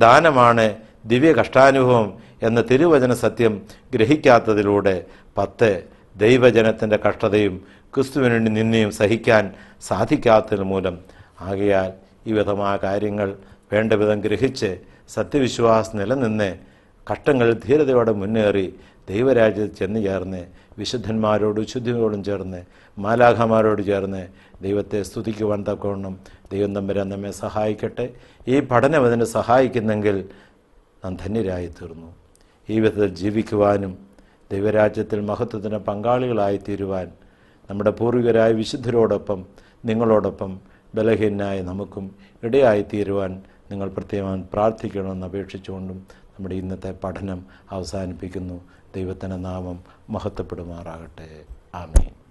ദാനമാണ് ദിവ്യ കഷ്ടാനുഭവം എന്ന തിരുവചന സത്യം ഗ്രഹിക്കാത്തതിലൂടെ. പത്ത്, ദൈവജനത്തിൻ്റെ കഷ്ടതയും ക്രിസ്തുവിനുവേണ്ടി നിന്ദയും സഹിക്കാൻ സാധിക്കാത്തത് മൂലം. ആകയാൽ ഈ വിധമായ കാര്യങ്ങൾ വേണ്ട വിധം ഗ്രഹിച്ച് സത്യവിശ്വാസ നിലനിന്ന് ഘട്ടങ്ങൾ ധീരതയോടെ മുന്നേറി ദൈവരാജ്യത്ത് ചെന്ന് ചേർന്ന് വിശുദ്ധന്മാരോട് ശുദ്ധിയോടും ചേർന്ന് മാലാഖമാരോട് ചേർന്ന് ദൈവത്തെ സ്തുതിക്കുവാൻ തക്കവണ്ണം ദൈവം തമ്പുരാൻ നമ്മെ സഹായിക്കട്ടെ. ഈ പഠനം അതിനെ സഹായിക്കുന്നെങ്കിൽ നാം ധന്യരായി തീർന്നു. ഈ വിധത്തിൽ ജീവിക്കുവാനും ദൈവരാജ്യത്തിൽ മഹത്വത്തിന് പങ്കാളികളായിത്തീരുവാൻ നമ്മുടെ പൂർവികരായ വിശുദ്ധരോടൊപ്പം നിങ്ങളോടൊപ്പം ബലഹീനായ നമുക്കും ഇടയായിത്തീരുവാൻ നിങ്ങൾ പ്രത്യേകം പ്രാർത്ഥിക്കണമെന്ന് അപേക്ഷിച്ചുകൊണ്ടും നമ്മുടെ ഇന്നത്തെ പഠനം അവസാനിപ്പിക്കുന്നു. ദൈവത്തിൻ്റെ നാമം മഹത്വപ്പെടുമാറാകട്ടെ. ആമേൻ.